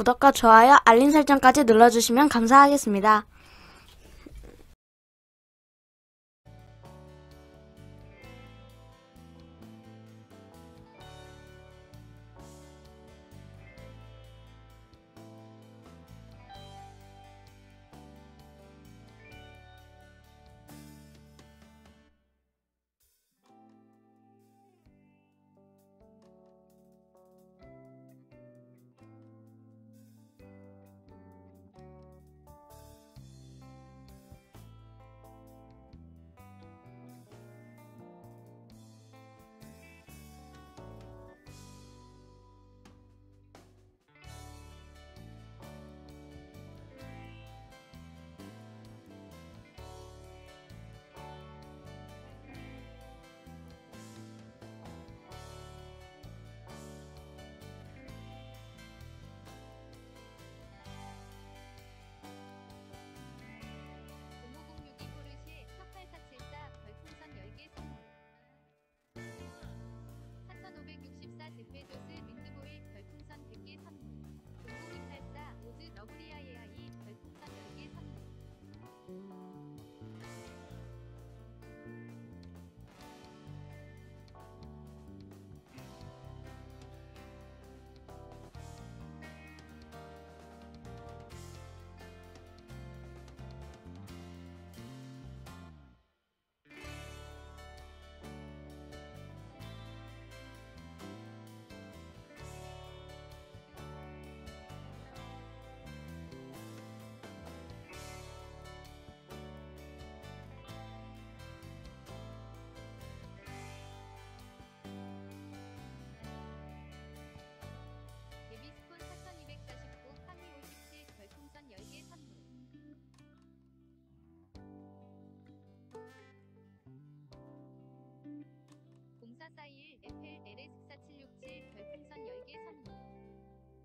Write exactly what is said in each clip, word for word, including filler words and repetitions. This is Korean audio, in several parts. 구독과 좋아요, 알림 설정까지 눌러주시면 감사하겠습니다.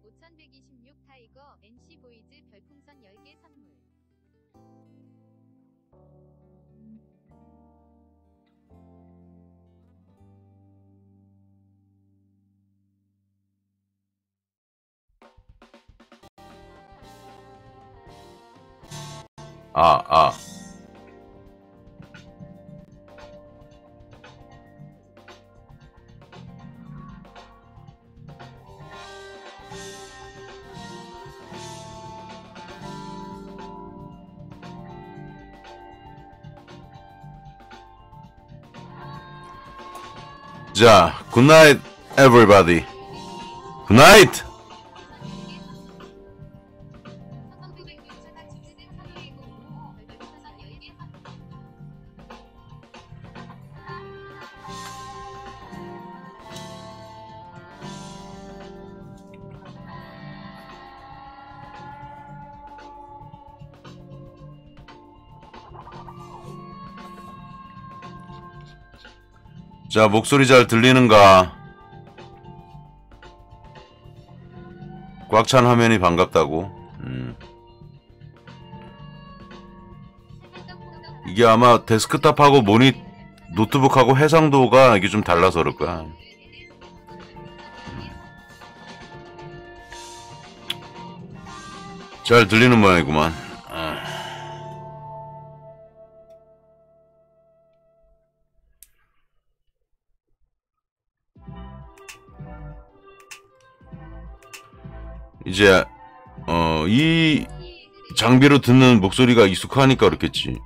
오천백이십육 타이거 엔씨 보이즈 별풍선 열 개 선물. 아, 아. 자, good night, everybody. Good night. 자, 목소리 잘 들리는가? 꽉 찬 화면이 반갑다고. 음. 이게 아마 데스크탑하고 모니 노트북하고 해상도가 이게 좀 달라서 그럴까. 음. 잘 들리는 모양이구만. 이제 어, 이 장비로 듣는 목소리가 익숙하니까 그렇겠지.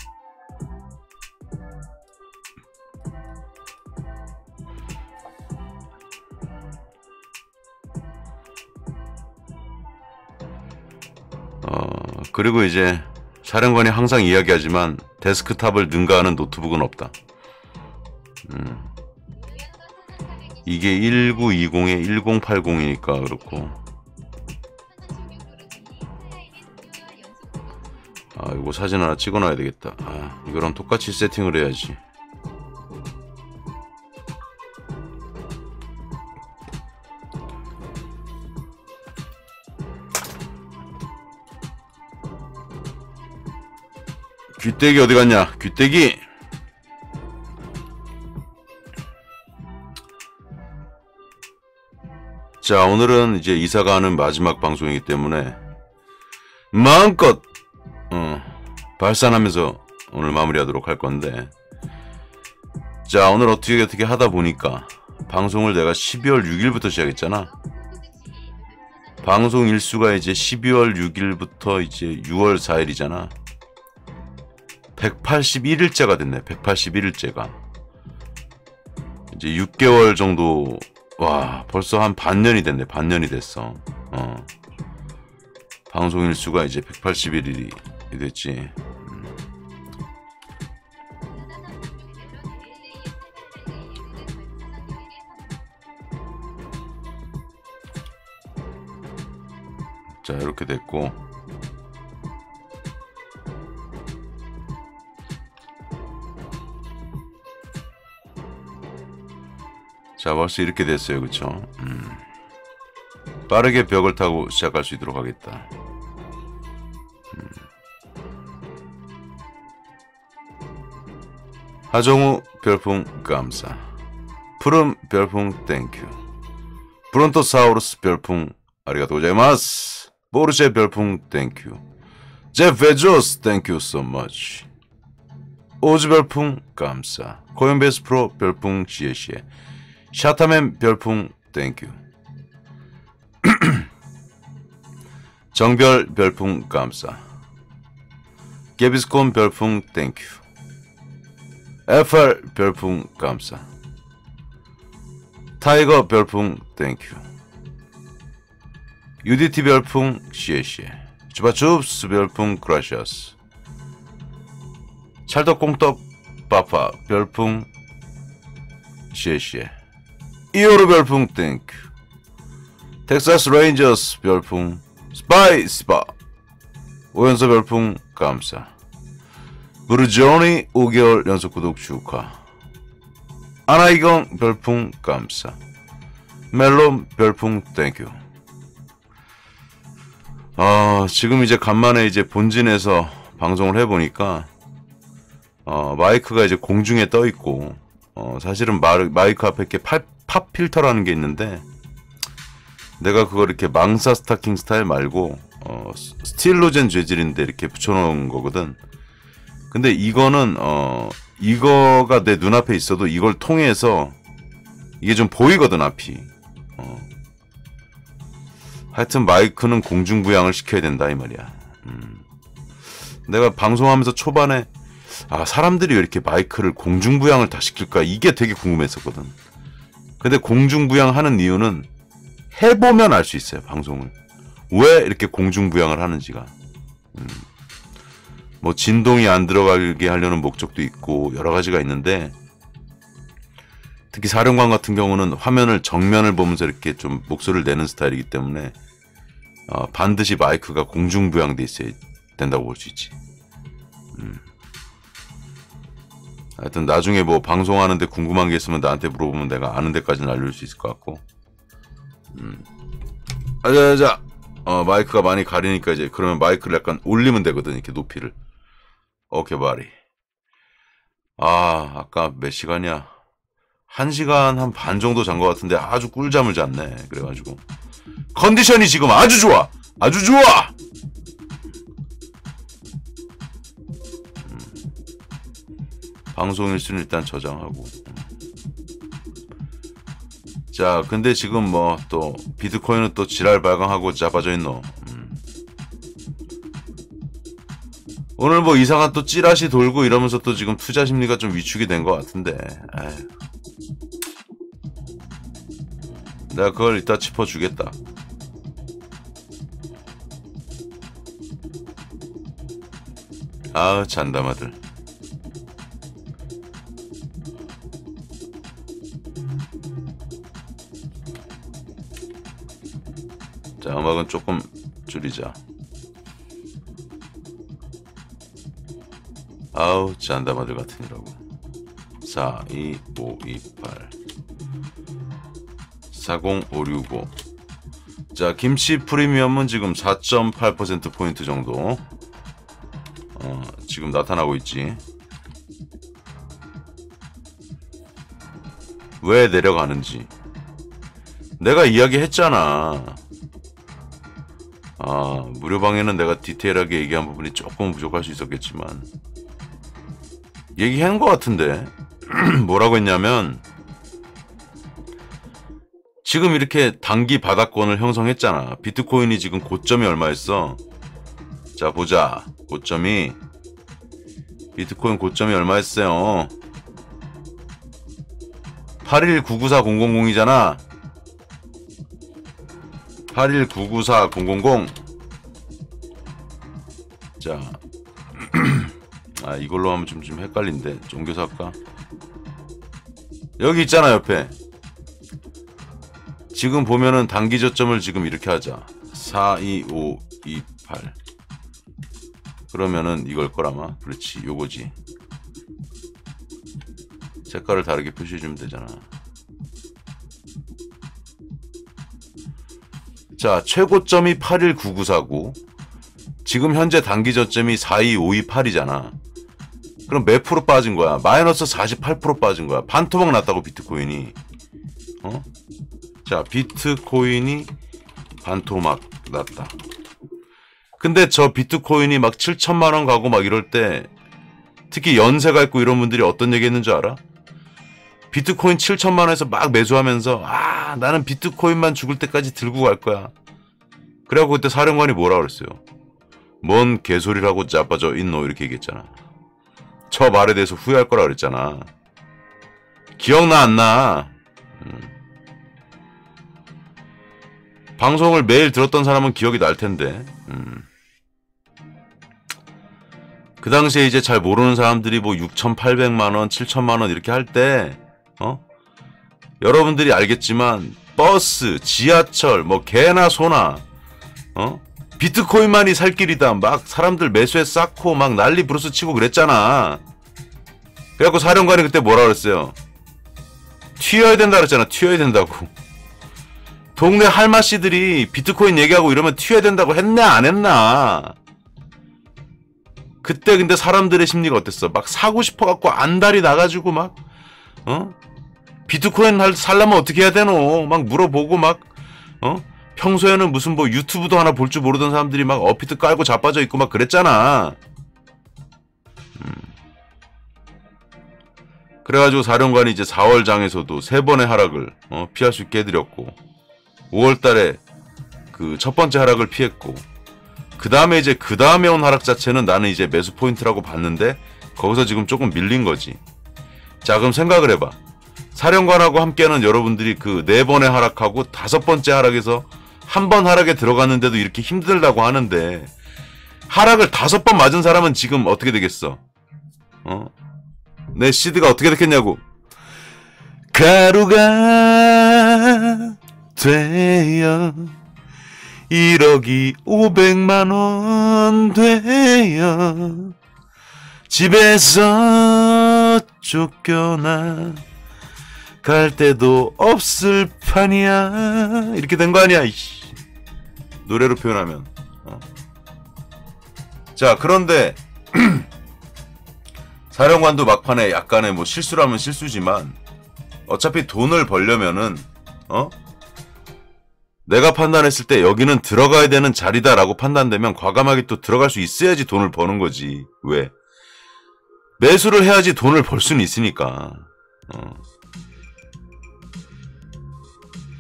어, 그리고 이제 사령관이 항상 이야기하지만 데스크탑을 능가하는 노트북은 없다. 음. 이게 천구백이십에 천팔십이니까 그렇고. 아, 이거 사진 하나 찍어놔야 되겠다. 아, 이거랑 똑같이 세팅을 해야지. 귀때기 어디 갔냐? 귀때기! 자, 오늘은 이제 이사가 하는 마지막 방송이기 때문에 마음껏 어, 발산하면서 오늘 마무리하도록 할 건데, 자, 오늘 어떻게 어떻게 하다 보니까 방송을 내가 십이월 육일부터 시작했잖아. 방송 일수가 이제 십이월 육일부터 이제 유월 사일이잖아. 백팔십일일째가 됐네. 백팔십일일째가 이제 육 개월 정도. 와, 벌써 한 반년이 됐네. 반년이 됐어. 어. 방송 일수가 이제 백팔십일일이 됐지. 자, 이렇게 됐고, 자, 벌써 이렇게 됐어요. 그쵸? 음. 빠르게 벽을 타고 시작할 수 있도록 하겠다. 음. 하정우 별풍 감사. 푸른 별풍 땡큐. 브론토사우루스 별풍 아리가토 고자이마스. 보르쉐 별풍 땡큐. 제프 베조스 땡큐 so much. 오즈 별풍 감사. 코인베이스 프로 별풍 시에시에. 샤타맨 별풍 땡큐. 정별 별풍 감사. 게비스콘 별풍 땡큐. 에프알 별풍 감사. 타이거 별풍 땡큐. 유디티 별풍 씨에씨. 주바춥스 별풍 그라시아스. 찰떡공떡 빠파 별풍 씨에씨. 이오르 별풍 땡큐. 텍사스 레인저스 별풍 스파이 스파. 오연서 별풍 감사. 브루조니 오 개월 연속 구독 축하. 아나이건 별풍 감사. 멜론 별풍 땡큐. 어, 지금 이제 간만에 이제 본진에서 방송을 해보니까, 어, 마이크가 이제 공중에 떠있고, 어, 사실은 마, 마이크 앞에 이렇게 팝, 팝 필터라는 게 있는데, 내가 그걸 이렇게 망사 스타킹 스타일 말고, 어, 스틸로젠 재질인데 이렇게 붙여놓은 거거든. 근데 이거는, 어, 이거가 내 눈앞에 있어도 이걸 통해서 이게 좀 보이거든, 앞이. 어. 하여튼 마이크는 공중부양을 시켜야 된다 이 말이야. 음. 내가 방송하면서 초반에 아, 사람들이 왜 이렇게 마이크를 공중부양을 다 시킬까, 이게 되게 궁금했었거든. 근데 공중부양하는 이유는 해보면 알 수 있어요. 방송을 왜 이렇게 공중부양을 하는지가. 음. 뭐 진동이 안 들어가게 하려는 목적도 있고 여러 가지가 있는데, 특히 사령관 같은 경우는 화면을 정면을 보면서 이렇게 좀 목소리를 내는 스타일이기 때문에 어, 반드시 마이크가 공중부양돼 있어야 된다고 볼 수 있지. 음. 하여튼 나중에 뭐 방송하는데 궁금한 게 있으면 나한테 물어보면 내가 아는 데까지는 알려줄 수 있을 것 같고. 음. 아자자자. 어, 마이크가 많이 가리니까 이제 그러면 마이크를 약간 올리면 되거든, 이렇게 높이를. 오케이 바리. 아, 아까 몇 시간이야? 한 시간 한 반 정도 잔 것 같은데 아주 꿀잠을 잤네. 그래가지고 컨디션이 지금 아주 좋아, 아주 좋아. 음. 방송 일수는 일단 저장하고. 자, 근데 지금 뭐 또 비트코인은 또 지랄 발광하고 자빠져 있노. 음. 오늘 뭐 이상한 또 찌라시 돌고 이러면서 또 지금 투자 심리가 좀 위축이 된 것 같은데. 에휴. 내가 그걸 이따 짚어주겠다. 아, 잔담아들. 자, 음악은 조금 줄이자. 아우, 잔담아들 같으니라고. 사, 이, 오, 이, 팔. 사공 오 육오. 자, 김치 프리미엄은 지금 사 점 팔 퍼센트 포인트 정도 어, 지금 나타나고 있지. 왜 내려가는지 내가 이야기했잖아. 아, 무료방에는 내가 디테일하게 얘기한 부분이 조금 부족할 수 있었겠지만 얘기한 것 같은데. 뭐라고 했냐면, 지금 이렇게 단기 바닥권을 형성했잖아. 비트코인이 지금 고점이 얼마였어? 자, 보자. 고점이, 비트코인 고점이 얼마였어요? 팔 일 구 구 사 공공공이잖아. 팔 일 구 구 사 공공공. 자, 아, 이걸로 하면 좀, 좀 헷갈린데. 종교사 할까? 여기 있잖아, 옆에. 지금 보면은 단기 저점을 지금 이렇게 하자. 사 이 오 이 팔. 그러면은 이걸 거라마. 그렇지, 요거지. 색깔을 다르게 표시해주면 되잖아. 자, 최고점이 팔 일 구 구 사고 지금 현재 단기 저점이 사 이 오 이 팔이잖아. 그럼 몇 프로 빠진 거야? 마이너스 사십팔 퍼센트 빠진 거야. 반토막 났다고, 비트코인이. 어? 자, 비트코인이 반토막 났다. 근데 저 비트코인이 막 칠천만 원 가고 막 이럴 때, 특히 연세가 있고 이런 분들이 어떤 얘기 했는지 알아? 비트코인 칠천만 원에서 막 매수하면서, 아, 나는 비트코인만 죽을 때까지 들고 갈 거야. 그래갖고 그때 사령관이 뭐라 그랬어요? 뭔 개소리라고 자빠져 있노? 이렇게 얘기했잖아. 저 말에 대해서 후회할 거라 그랬잖아. 기억나, 안 나? 음. 방송을 매일 들었던 사람은 기억이 날 텐데. 음. 그 당시에 이제 잘 모르는 사람들이 뭐 육천팔백만 원, 칠천만 원 이렇게 할 때, 어? 여러분들이 알겠지만, 버스, 지하철, 뭐 개나 소나, 어? 비트코인만이 살 길이다. 막 사람들 매수에 쌓고 막 난리 브루스 치고 그랬잖아. 그래갖고 사령관이 그때 뭐라 그랬어요? 튀어야 된다 그랬잖아. 튀어야 된다고. 동네 할마씨들이 비트코인 얘기하고 이러면 튀어야 된다고 했나 안 했나? 그때 근데 사람들의 심리가 어땠어? 막 사고 싶어갖고 안달이 나가지고 막, 어? 비트코인 살려면 어떻게 해야 되노? 막 물어보고 막, 어? 평소에는 무슨 뭐 유튜브도 하나 볼 줄 모르던 사람들이 막 어피트 깔고 자빠져 있고 막 그랬잖아. 음. 그래가지고 사령관이 이제 사월 장에서도 세 번의 하락을 어, 피할 수 있게 해드렸고, 오월 달에 그 첫 번째 하락을 피했고, 그 다음에 이제 그 다음에 온 하락 자체는 나는 이제 매수 포인트라고 봤는데 거기서 지금 조금 밀린 거지. 자, 그럼 생각을 해봐. 사령관하고 함께하는 여러분들이 그 네 번의 하락하고 다섯 번째 하락에서 한 번 하락에 들어갔는데도 이렇게 힘들다고 하는데, 하락을 다섯 번 맞은 사람은 지금 어떻게 되겠어? 어? 내 시드가 어떻게 됐겠냐고. 가루가 돼요. 일억이 오백만 원 돼요. 집에서 쫓겨나 갈 데도 없을 판이야. 이렇게 된 거 아니야, 이씨. 노래로 표현하면. 어. 자, 그런데 사령관도 막판에 약간의 뭐 실수라면 실수지만, 어차피 돈을 벌려면은, 어? 내가 판단했을 때 여기는 들어가야 되는 자리다라고 판단되면 과감하게 또 들어갈 수 있어야지 돈을 버는 거지. 왜? 매수를 해야지 돈을 벌 수는 있으니까. 어.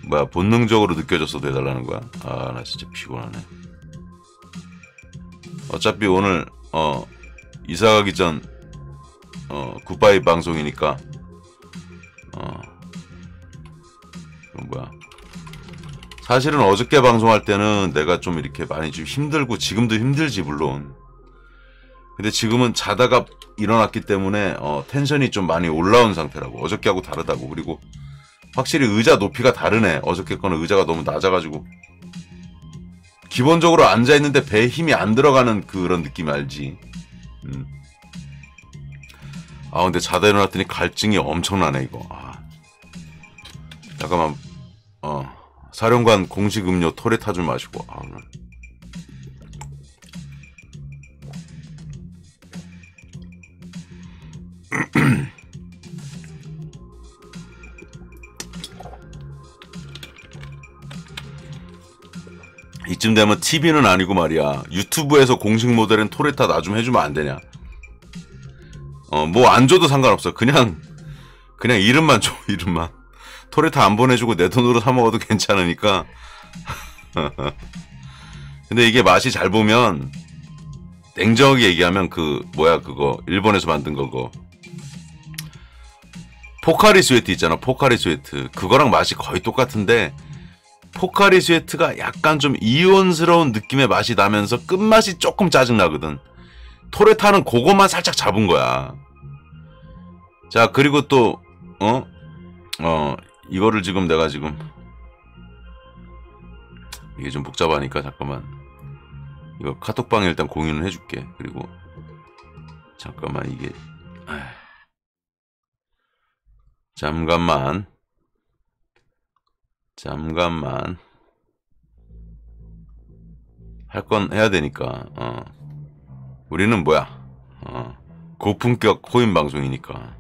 뭐야, 본능적으로 느껴졌어도 해달라는 거야? 아, 나 진짜 피곤하네. 어차피 오늘 어 이사가기 전 어 굿바이 방송이니까. 어 그럼 뭐야? 사실은 어저께 방송할 때는 내가 좀 이렇게 많이 좀 힘들고, 지금도 힘들지 물론. 근데 지금은 자다가 일어났기 때문에 어, 텐션이 좀 많이 올라온 상태라고. 어저께하고 다르다고. 그리고 확실히 의자 높이가 다르네. 어저께 거는 의자가 너무 낮아가지고 기본적으로 앉아있는데 배에 힘이 안 들어가는 그런 느낌 알지? 음. 아, 근데 자다 일어났더니 갈증이 엄청나네 이거. 아. 잠깐만. 어. 사령관 공식 음료 토레타 좀 마시고. 아, 이쯤 되면 티비는 아니고 말이야, 유튜브에서 공식 모델은 토레타 나 좀 해주면 안 되냐. 어, 뭐 안 줘도 상관없어. 그냥 그냥 이름만 줘. 이름만. 토레타 안 보내주고 내 돈으로 사 먹어도 괜찮으니까. 근데 이게 맛이 잘 보면, 냉정하게 얘기하면 그 뭐야 그거 일본에서 만든 거고 포카리 스웨트 있잖아. 포카리 스웨트 그거랑 맛이 거의 똑같은데, 포카리 스웨트가 약간 좀 이온스러운 느낌의 맛이 나면서 끝맛이 조금 짜증나거든. 토레타는 그거만 살짝 잡은 거야. 자, 그리고 또 어? 어 이거를 지금 내가 지금 이게 좀 복잡하니까 잠깐만, 이거 카톡방에 일단 공유는 해줄게. 그리고 잠깐만 이게 잠깐만 잠깐만 할 건 해야 되니까. 어. 우리는 뭐야, 어. 고품격 코인 방송이니까.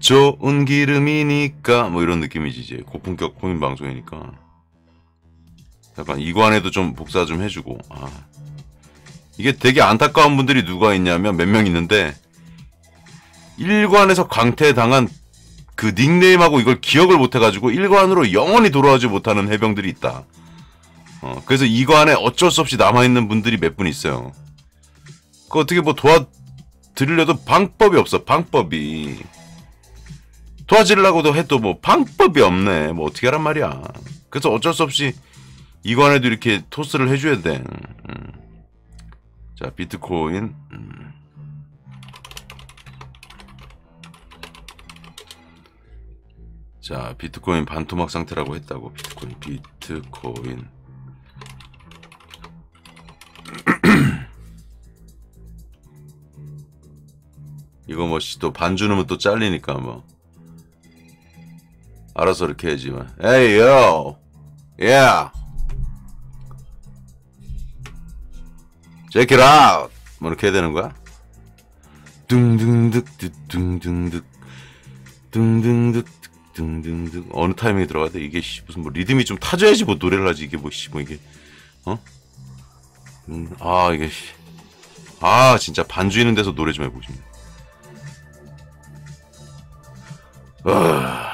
좋은 기름이니까 뭐 이런 느낌이지. 이제 고품격 코인 방송이니까 약간 이관에도 좀 복사 좀 해주고. 아. 이게 되게 안타까운 분들이 누가 있냐면 몇 명 있는데, 일관에서 강퇴당한 그 닉네임하고 이걸 기억을 못해가지고 일관으로 영원히 돌아오지 못하는 해병들이 있다. 어, 그래서 이관에 어쩔 수 없이 남아있는 분들이 몇 분 있어요. 그 어떻게 뭐 도와드리려도 방법이 없어. 방법이 도와주려고도 해도 뭐 방법이 없네. 뭐 어떻게 하란 말이야. 그래서 어쩔 수 없이 이관에도 이렇게 토스를 해줘야 돼. 음. 자, 비트코인. 음. 자, 비트코인 반토막 상태라고 했다고. 비트코인, 비트코인. 이거 뭐, 또 반주는 또 잘리니까 뭐. 알아서 이렇게 해야지만. 에이, 요! 야! Check it out! 뭐 이렇게 해야 되는 거야? 둥둥득, 둥둥득, 둥둥득, 둥둥득. 어느 타이밍에 들어가야 돼? 이게 무슨 뭐 리듬이 좀 타줘야지 뭐 노래를 하지. 이게 뭐, 씨, 뭐 이게. 어? 음, 아, 이게. 아, 진짜 반주 있는 데서 노래 좀 해보고 싶네. 아.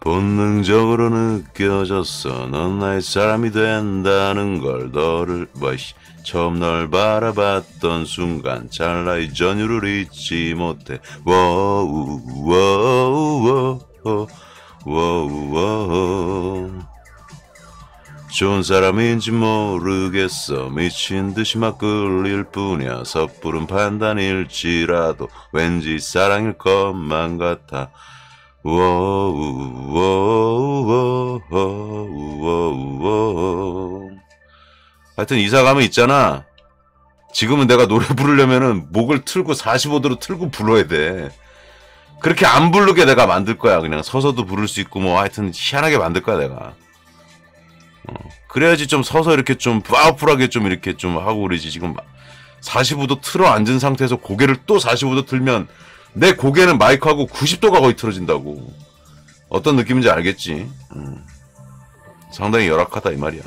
본능적으로 느껴졌어. 넌 나의 사람이 된다는 걸. 너를 뭐이씨 처음 널 바라봤던 순간 찰나의 전율을 잊지 못해. 워우 워우 워우 워우 워우. 좋은 사람인지 모르겠어. 미친 듯이 막 끌릴 뿐이야. 섣부른 판단일지라도 왠지 사랑일 것만 같아. 워우워우워우워우워우. 하여튼 이사 가면 있잖아, 지금은 내가 노래 부르려면은 목을 틀고 사십오 도로 틀고 불러야 돼. 그렇게 안 부르게 내가 만들 거야. 그냥 서서도 부를 수 있고 뭐 하여튼 희한하게 만들 거야 내가. 어, 그래야지 좀 서서 이렇게 좀 파워풀하게 좀 이렇게 좀 하고 그러지. 지금 사십오 도 틀어 앉은 상태에서 고개를 또 사십오 도 틀면 내 고개는 마이크하고 구십 도가 거의 틀어진다고. 어떤 느낌인지 알겠지? 음. 상당히 열악하다 이 말이야.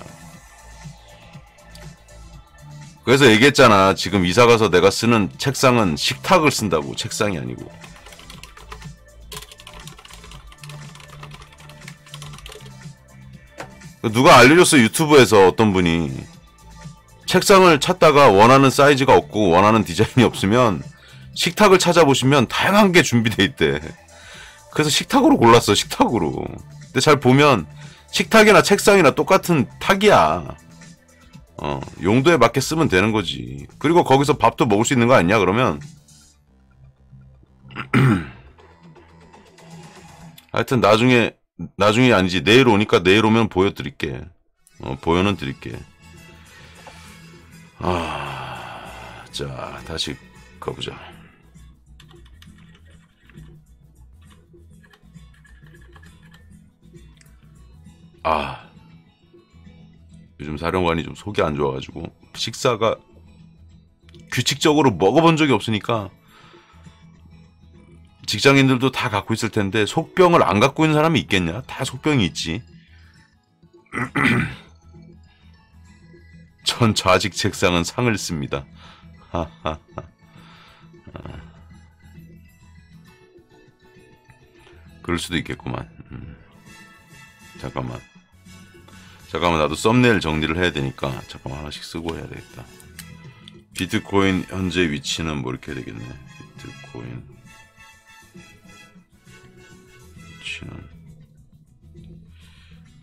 그래서 얘기했잖아, 지금 이사가서 내가 쓰는 책상은 식탁을 쓴다고. 책상이 아니고. 누가 알려줬어, 유튜브에서 어떤 분이. 책상을 찾다가 원하는 사이즈가 없고 원하는 디자인이 없으면 식탁을 찾아보시면 다양한 게 준비돼 있대. 그래서 식탁으로 골랐어. 식탁으로. 근데 잘 보면 식탁이나 책상이나 똑같은 탁이야. 어, 용도에 맞게 쓰면 되는 거지. 그리고 거기서 밥도 먹을 수 있는 거 아니냐 그러면. 하여튼 나중에, 나중이 아니지, 내일 오니까 내일 오면 보여드릴게. 어, 보여는 드릴게. 아, 자, 다시 가보자. 아, 요즘 사령관이 좀 속이 안 좋아가지고 식사가 규칙적으로 먹어본 적이 없으니까, 직장인들도 다 갖고 있을 텐데 속병을 안 갖고 있는 사람이 있겠냐? 다 속병이 있지. 전 좌식 책상은 상을 씁니다. 하하하. 그럴 수도 있겠구만. 음. 잠깐만. 잠깐만, 나도 썸네일 정리를 해야 되니까 잠깐만 하나씩 쓰고 해야 되겠다. 비트코인 현재 위치는 뭐 이렇게 해야 되겠네. 비트코인 위치는,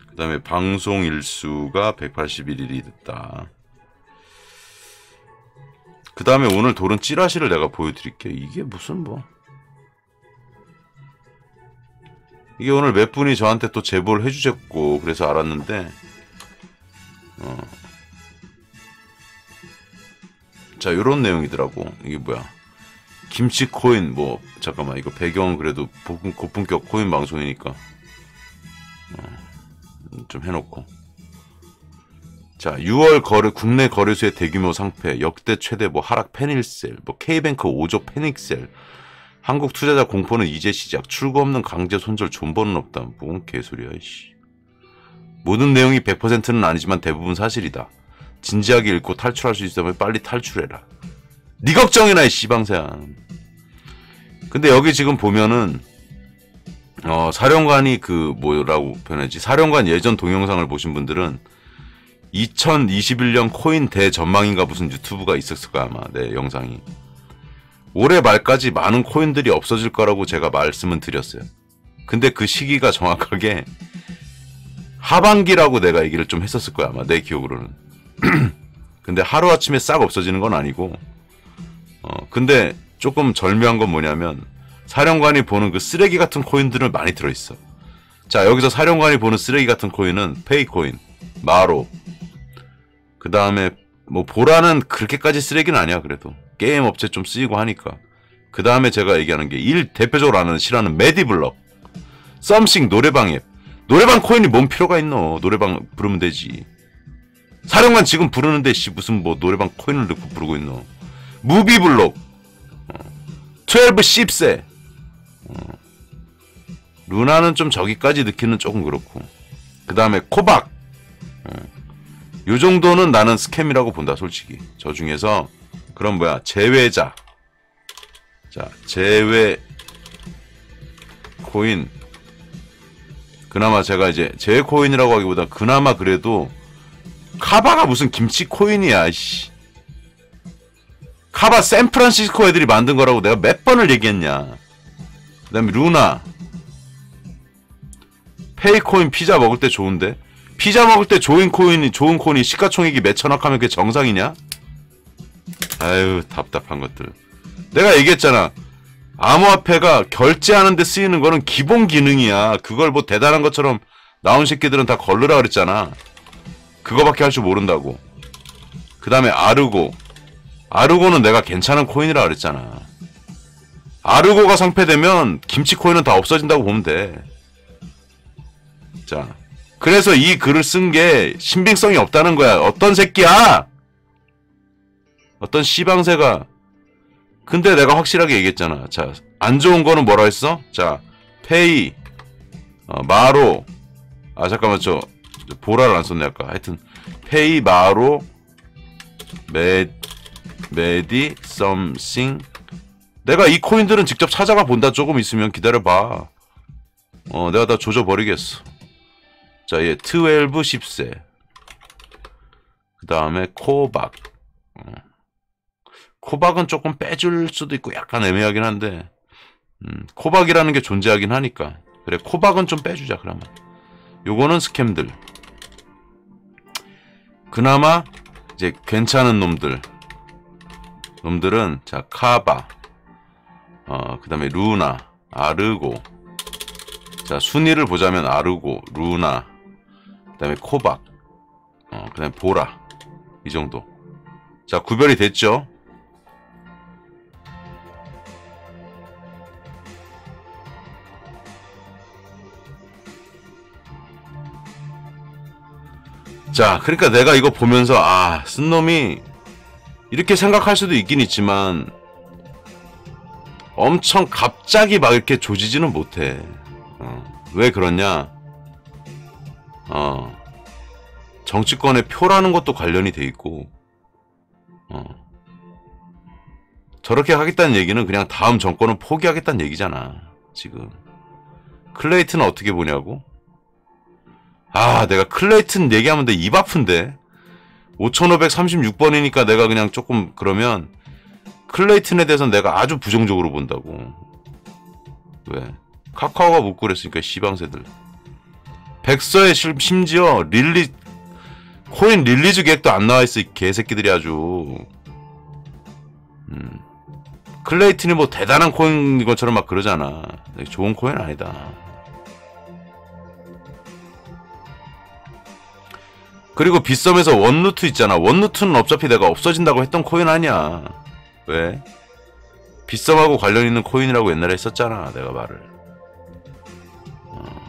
그 다음에 방송 일수가 백팔십일 일이 됐다. 그 다음에 오늘 도른 찌라시를 내가 보여드릴게요. 이게 무슨 뭐, 이게 오늘 몇 분이 저한테 또 제보를 해주셨고 그래서 알았는데, 어. 자, 요런 내용이더라고. 이게 뭐야, 김치 코인 뭐, 잠깐만, 이거 배경은 그래도 고품격 코인 방송이니까 어. 좀 해놓고. 자, 유월 거래, 국내 거래소의 대규모 상폐, 역대 최대 뭐 하락 패닉셀, 뭐 K뱅크 오조 패닉셀, 한국 투자자 공포는 이제 시작. 출구 없는 강제 손절, 존버는 없다. 뭔 개소리야, 이씨. 모든 내용이 백 퍼센트는 아니지만 대부분 사실이다. 진지하게 읽고 탈출할 수 있으면 빨리 탈출해라. 네 걱정이나, 이 씨방새야. 근데 여기 지금 보면은, 어, 사령관이 그, 뭐라고 표현했지? 사령관 예전 동영상을 보신 분들은 이천이십일 년 코인 대전망인가 무슨 유튜브가 있었을 거야, 아마. 내 영상이. 올해 말까지 많은 코인들이 없어질 거라고 제가 말씀은 드렸어요. 근데 그 시기가 정확하게 하반기라고 내가 얘기를 좀 했었을 거야, 아마. 내 기억으로는. 근데 하루아침에 싹 없어지는 건 아니고, 어, 근데 조금 절묘한 건 뭐냐면, 사령관이 보는 그 쓰레기 같은 코인들은 많이 들어있어. 자, 여기서 사령관이 보는 쓰레기 같은 코인은 페이코인, 마로, 그 다음에 뭐 보라는 그렇게까지 쓰레기는 아니야, 그래도. 게임 업체 좀 쓰이고 하니까. 그 다음에 제가 얘기하는 게, 일 대표적으로 아는 싫어하는 메디블럭, 썸씽 노래방 앱. 노래방 코인이 뭔 필요가 있노? 노래방 부르면 되지. 사령관 지금 부르는데 씨 무슨 뭐 노래방 코인을 넣고 부르고 있노? 무비블록, 십이 십세, 루나는 좀 저기까지 넣기는 조금 그렇고. 그 다음에 코박, 요 정도는 나는 스캠이라고 본다, 솔직히. 저 중에서 그럼 뭐야, 제외자. 자, 제외 코인. 그나마 제가 이제 제외 코인이라고 하기보다 그나마 그래도 카바가 무슨 김치 코인이야, 씨. 카바 샌프란시스코 애들이 만든 거라고 내가 몇 번을 얘기했냐. 그 다음에 루나. 페이코인 피자 먹을 때 좋은데? 피자 먹을 때 좋은 코인이, 좋은 코인이 시가총액이 몇천억 하면 그게 정상이냐? 아유, 답답한 것들. 내가 얘기했잖아. 암호화폐가 결제하는 데 쓰이는 거는 기본 기능이야. 그걸 뭐 대단한 것처럼 나온 새끼들은 다 걸르라 그랬잖아. 그거밖에 할 줄 모른다고. 그 다음에 아르고. 아르고는 내가 괜찮은 코인이라 그랬잖아. 아르고가 상폐되면 김치 코인은 다 없어진다고 보면 돼. 자, 그래서 이 글을 쓴 게 신빙성이 없다는 거야. 어떤 새끼야! 어떤 씨방새가. 근데 내가 확실하게 얘기했잖아. 자, 안 좋은 거는 뭐라 했어? 자, 페이, 어, 마로. 아, 잠깐만, 저, 저 보라를 안 썼네, 아까. 하여튼, 페이, 마로, 메, 메디, 썸씽. 내가 이 코인들은 직접 찾아가 본다. 조금 있으면 기다려봐. 어, 내가 다 조져버리겠어. 자, 얘, 십이, 십세. 그 다음에, 코박. 어. 코박은 조금 빼줄 수도 있고 약간 애매하긴 한데, 음, 코박이라는 게 존재하긴 하니까. 그래, 코박은 좀 빼주자. 그러면 요거는 스캠들. 그나마 이제 괜찮은 놈들 놈들은 자, 카바, 어, 그 다음에 루나, 아르고. 자, 순위를 보자면 아르고, 루나, 그 다음에 코박, 어, 그 다음에 보라. 이 정도. 자, 구별이 됐죠? 자, 그러니까 내가 이거 보면서, 아, 쓴 놈이 이렇게 생각할 수도 있긴 있지만 엄청 갑자기 막 이렇게 조지지는 못해. 어. 왜 그러냐? 어, 정치권의 표라는 것도 관련이 돼 있고, 어. 저렇게 하겠다는 얘기는 그냥 다음 정권은 포기하겠다는 얘기잖아, 지금. 클레이튼은 어떻게 보냐고? 아, 내가 클레이튼 얘기하면 내 입 아픈데? 오천오백삼십육 번이니까 내가 그냥 조금 그러면 클레이튼에 대해서는 내가 아주 부정적으로 본다고. 왜? 카카오가 못 그랬으니까, 시방새들. 백서에 심지어 릴리, 코인 릴리즈 계획도 안 나와있어, 이 개새끼들이 아주. 음. 클레이튼이 뭐 대단한 코인인 것처럼 막 그러잖아. 좋은 코인 아니다. 그리고 빗썸에서 원루트 있잖아. 원루트는 어차피 내가 없어진다고 했던 코인 아니야. 왜? 빗썸하고 관련 있는 코인이라고 옛날에 했었잖아, 내가 말을. 어.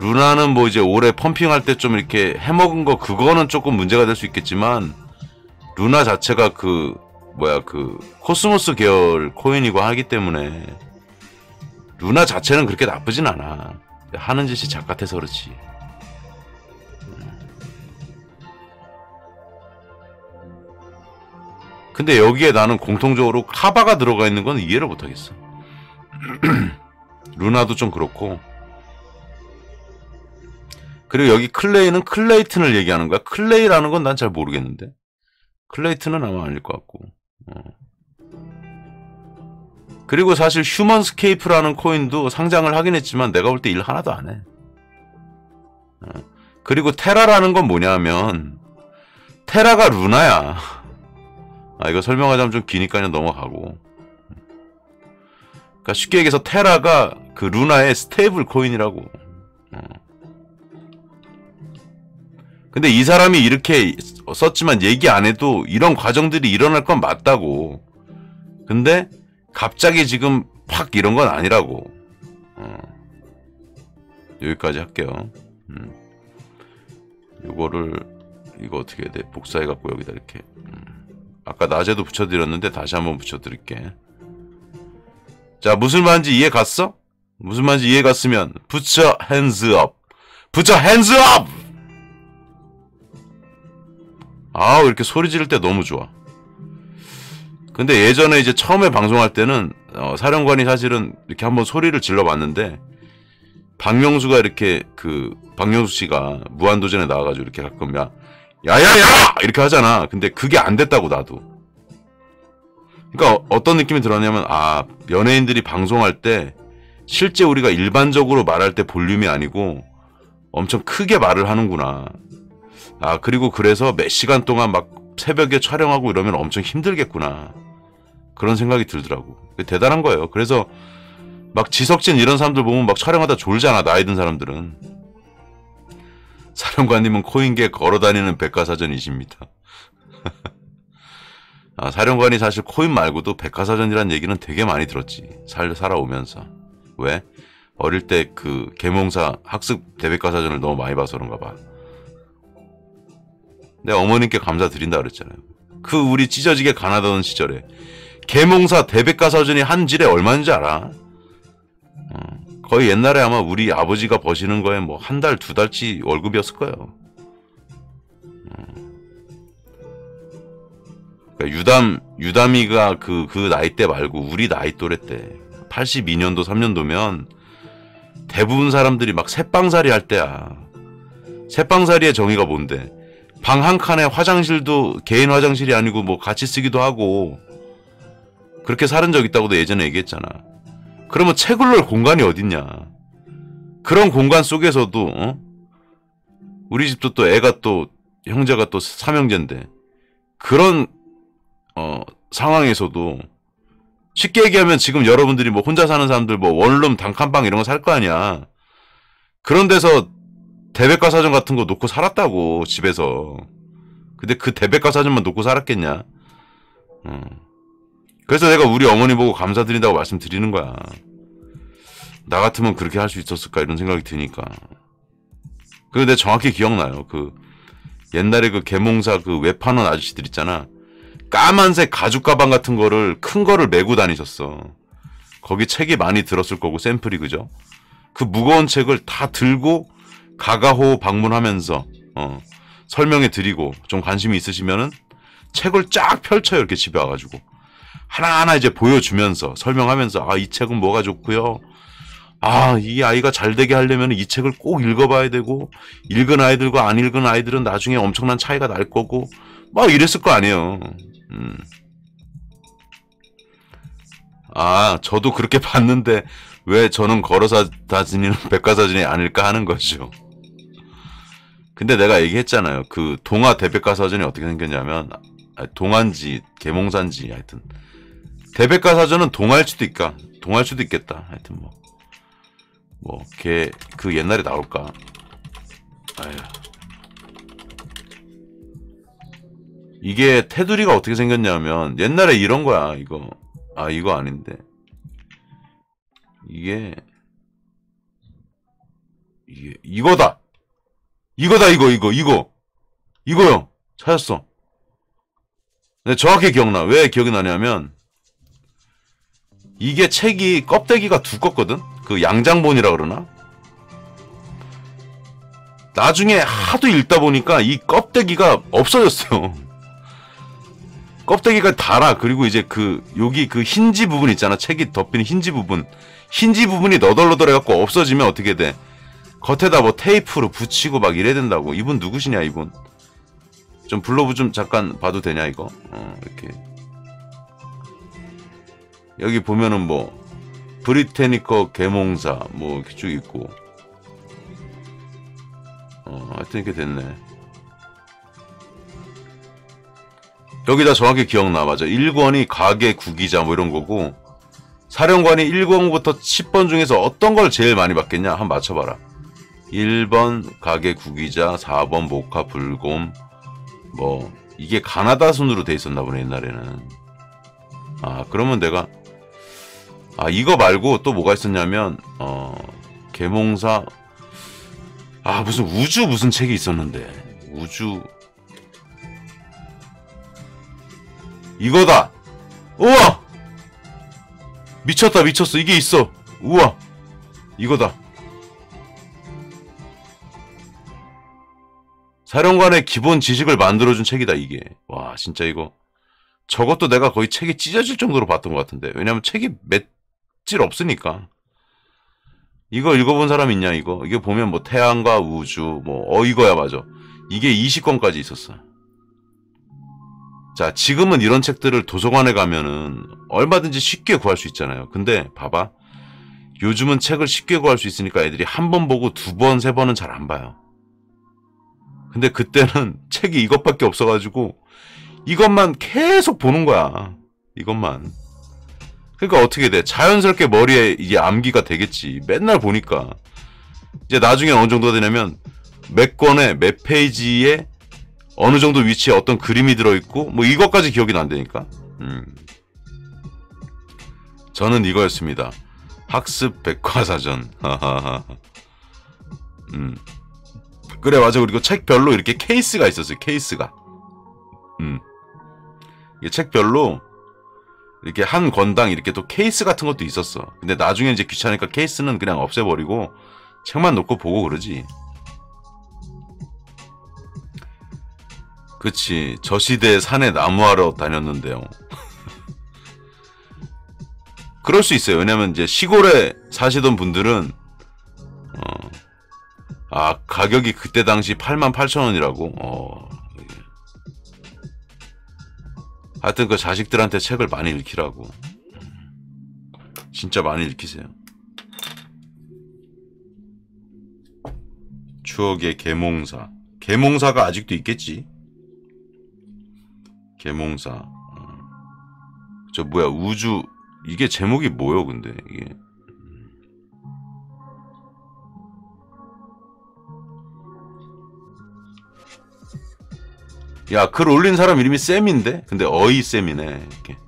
루나는 뭐 이제 올해 펌핑할 때 좀 이렇게 해먹은 거, 그거는 조금 문제가 될 수 있겠지만, 루나 자체가 그 뭐야 그 코스모스 계열 코인이고 하기 때문에 루나 자체는 그렇게 나쁘진 않아. 하는 짓이 작같아서 그렇지. 근데 여기에 나는 공통적으로 카바가 들어가 있는 건 이해를 못하겠어. 루나도 좀 그렇고. 그리고 여기 클레이는 클레이튼을 얘기하는 거야. 클레이라는 건 난 잘 모르겠는데. 클레이튼은 아마 아닐 것 같고. 어. 그리고 사실 휴먼스케이프라는 코인도 상장을 하긴 했지만 내가 볼 때 일 하나도 안 해. 어. 그리고 테라라는 건 뭐냐면 테라가 루나야. 아, 이거 설명하자면 좀 기니까 그냥 넘어가고. 그러니까 쉽게 얘기해서 테라가 그 루나의 스테이블 코인이라고. 어. 근데 이 사람이 이렇게 썼지만 얘기 안 해도 이런 과정들이 일어날 건 맞다고. 근데 갑자기 지금 팍 이런 건 아니라고. 어. 여기까지 할게요. 음. 요거를 이거 어떻게 해야 돼? 복사해갖고 여기다 이렇게. 음. 아까 낮에도 붙여드렸는데 다시 한번 붙여드릴게. 자, 무슨 말인지 이해 갔어? 무슨 말인지 이해 갔으면 Put your hands up! Put your hands up! 아우, 이렇게 소리 지를 때 너무 좋아. 근데 예전에 이제 처음에 방송할 때는 어, 사령관이 사실은 이렇게 한번 소리를 질러봤는데, 박명수가 이렇게 그 박명수 씨가 무한도전에 나와가지고 이렇게 가끔 야 야야야 이렇게 하잖아. 근데 그게 안 됐다고 나도. 그러니까 어떤 느낌이 들었냐면, 아, 연예인들이 방송할 때 실제 우리가 일반적으로 말할 때 볼륨이 아니고 엄청 크게 말을 하는구나. 아, 그리고 그래서 몇 시간 동안 막 새벽에 촬영하고 이러면 엄청 힘들겠구나, 그런 생각이 들더라고. 대단한 거예요. 그래서 막 지석진 이런 사람들 보면 막 촬영하다 졸잖아, 나이 든 사람들은. 사령관님은 코인계 걸어다니는 백과사전이십니다. 아, 사령관이 사실 코인 말고도 백과사전이란 얘기는 되게 많이 들었지, 살, 살아오면서. 왜? 어릴 때 그 계몽사 학습 대백과사전을 너무 많이 봐서 그런가 봐. 내가 어머님께 감사드린다 그랬잖아요. 그 우리 찢어지게 가난하던 시절에 계몽사 대백과사전이 한 질에 얼마인지 알아? 어, 거의 옛날에 아마 우리 아버지가 버시는 거에 뭐 한 달, 두 달치 월급이었을 거예요. 어. 그러니까 유담, 유담이가 그, 그 나이 때 말고 우리 나이 또래 때 팔십이 년도, 삼 년도면 대부분 사람들이 막 새빵살이 할 때야. 새빵살이의 정의가 뭔데? 방 한 칸에 화장실도 개인 화장실이 아니고 뭐 같이 쓰기도 하고, 그렇게 살은 적 있다고도 예전에 얘기했잖아. 그러면 책을 놓을 공간이 어딨냐. 그런 공간 속에서도 어? 우리 집도 또 애가 또 형제가 또 삼형제인데, 그런 어, 상황에서도 쉽게 얘기하면 지금 여러분들이 뭐 혼자 사는 사람들 뭐 원룸 단칸방 이런 거 살 거 아니야. 그런 데서 대백과사전 같은 거 놓고 살았다고, 집에서. 근데 그 대백과사전만 놓고 살았겠냐. 어. 그래서 내가 우리 어머니 보고 감사드린다고 말씀드리는 거야. 나 같으면 그렇게 할 수 있었을까 이런 생각이 드니까. 그리고 내가 정확히 기억나요. 그 옛날에 그 계몽사 그 외판원 아저씨들 있잖아. 까만색 가죽 가방 같은 거를, 큰 거를 메고 다니셨어. 거기 책이 많이 들었을 거고, 샘플이, 그죠? 그 무거운 책을 다 들고 가가호 방문하면서 어, 설명해 드리고, 좀 관심이 있으시면은 책을 쫙 펼쳐요. 이렇게 집에 와가지고 하나하나 이제 보여주면서 설명하면서, 아, 이 책은 뭐가 좋고요, 아, 이 아이가 잘 되게 하려면 이 책을 꼭 읽어봐야 되고, 읽은 아이들과 안 읽은 아이들은 나중에 엄청난 차이가 날 거고, 막 이랬을 거 아니에요. 음. 아, 저도 그렇게 봤는데 왜 저는 걸어서 다니는 백과사전이 아닐까 하는 거죠. 근데 내가 얘기했잖아요. 그 동아 대백과사전이 어떻게 생겼냐면, 동아인지 계몽산지 하여튼 대백과사전은 동아일 수도 있까, 동아일 수도 있겠다. 하여튼 뭐 뭐 걔 그 옛날에 나올까. 아휴. 이게 테두리가 어떻게 생겼냐면, 옛날에 이런 거야. 이거 아 이거 아닌데 이게 이게 이거다 이거다 이거 이거 이거 이거요. 찾았어. 근데 정확히 기억나. 왜 기억이 나냐면, 이게 책이 껍데기가 두껍거든. 그 양장본이라 그러나? 나중에 하도 읽다 보니까 이 껍데기가 없어졌어요. 껍데기가 달아. 그리고 이제 그 여기 그 힌지 부분 있잖아. 책이 덮인 힌지 부분. 힌지 부분이 너덜너덜해갖고 없어지면 어떻게 돼? 겉에다 뭐 테이프로 붙이고 막 이래야 된다고. 이분 누구시냐 이분? 좀 블로그 좀 잠깐 봐도 되냐 이거? 어, 이렇게 여기 보면은 뭐 브리테니커 계몽사 뭐 이렇게 쭉 있고, 어, 하여튼 이렇게 됐네. 여기다 정확히 기억나. 맞아. 일 권이 가계 구기자 뭐 이런 거고, 사령관이 일 권부터 십 권 중에서 어떤 걸 제일 많이 받겠냐 한번 맞춰봐라. 일 번 가계 구기자, 사 번 목화 불곰. 뭐 이게 가나다 순으로 돼 있었나 보네 옛날에는. 아, 그러면 내가 아 이거 말고 또 뭐가 있었냐면, 어 계몽사, 아 무슨 우주 무슨 책이 있었는데, 우주 이거다. 우와, 미쳤다 미쳤어. 이게 있어. 우와, 이거다. 사령관의 기본 지식을 만들어준 책이다 이게. 와, 진짜 이거 저것도 내가 거의 책이 찢어질 정도로 봤던 것 같은데, 왜냐면 책이 몇 질 없으니까. 이거 읽어본 사람 있냐 이거? 이게 보면 뭐 태양과 우주 뭐 어 이거야. 맞아. 이게 이십 권까지 있었어. 자, 지금은 이런 책들을 도서관에 가면은 얼마든지 쉽게 구할 수 있잖아요. 근데 봐봐, 요즘은 책을 쉽게 구할 수 있으니까 애들이 한 번 보고 두 번 세 번은 잘 안 봐요. 근데 그때는 책이 이것밖에 없어가지고 이것만 계속 보는 거야. 이것만. 그러니까 어떻게 돼? 자연스럽게 머리에 이게 암기가 되겠지. 맨날 보니까. 이제 나중에 어느 정도 되냐면 몇 권에 몇 페이지에 어느 정도 위치에 어떤 그림이 들어있고 뭐 이것까지 기억이 난다니까. 음. 저는 이거였습니다. 학습 백과사전. 음. 그래, 맞아. 그리고 책별로 이렇게 케이스가 있었어요. 케이스가. 음. 이게 책별로 이렇게 한 권당 이렇게 또 케이스 같은 것도 있었어. 근데 나중에 이제 귀찮으니까 케이스는 그냥 없애버리고 책만 놓고 보고 그러지. 그치. 저 시대에 산에 나무하러 다녔는데요. 그럴 수 있어요. 왜냐면 이제 시골에 사시던 분들은, 어, 아, 가격이 그때 당시 팔만 팔천 원이라고. 어. 하여튼 그 자식들한테 책을 많이 읽히라고. 진짜 많이 읽히세요. 추억의 계몽사. 계몽사가 아직도 있겠지. 계몽사. 저 뭐야, 우주. 이게 제목이 뭐요 근데 이게. 야, 글 올린 사람 이름이 쌤인데? 근데 어이 쌤이네. 이렇게.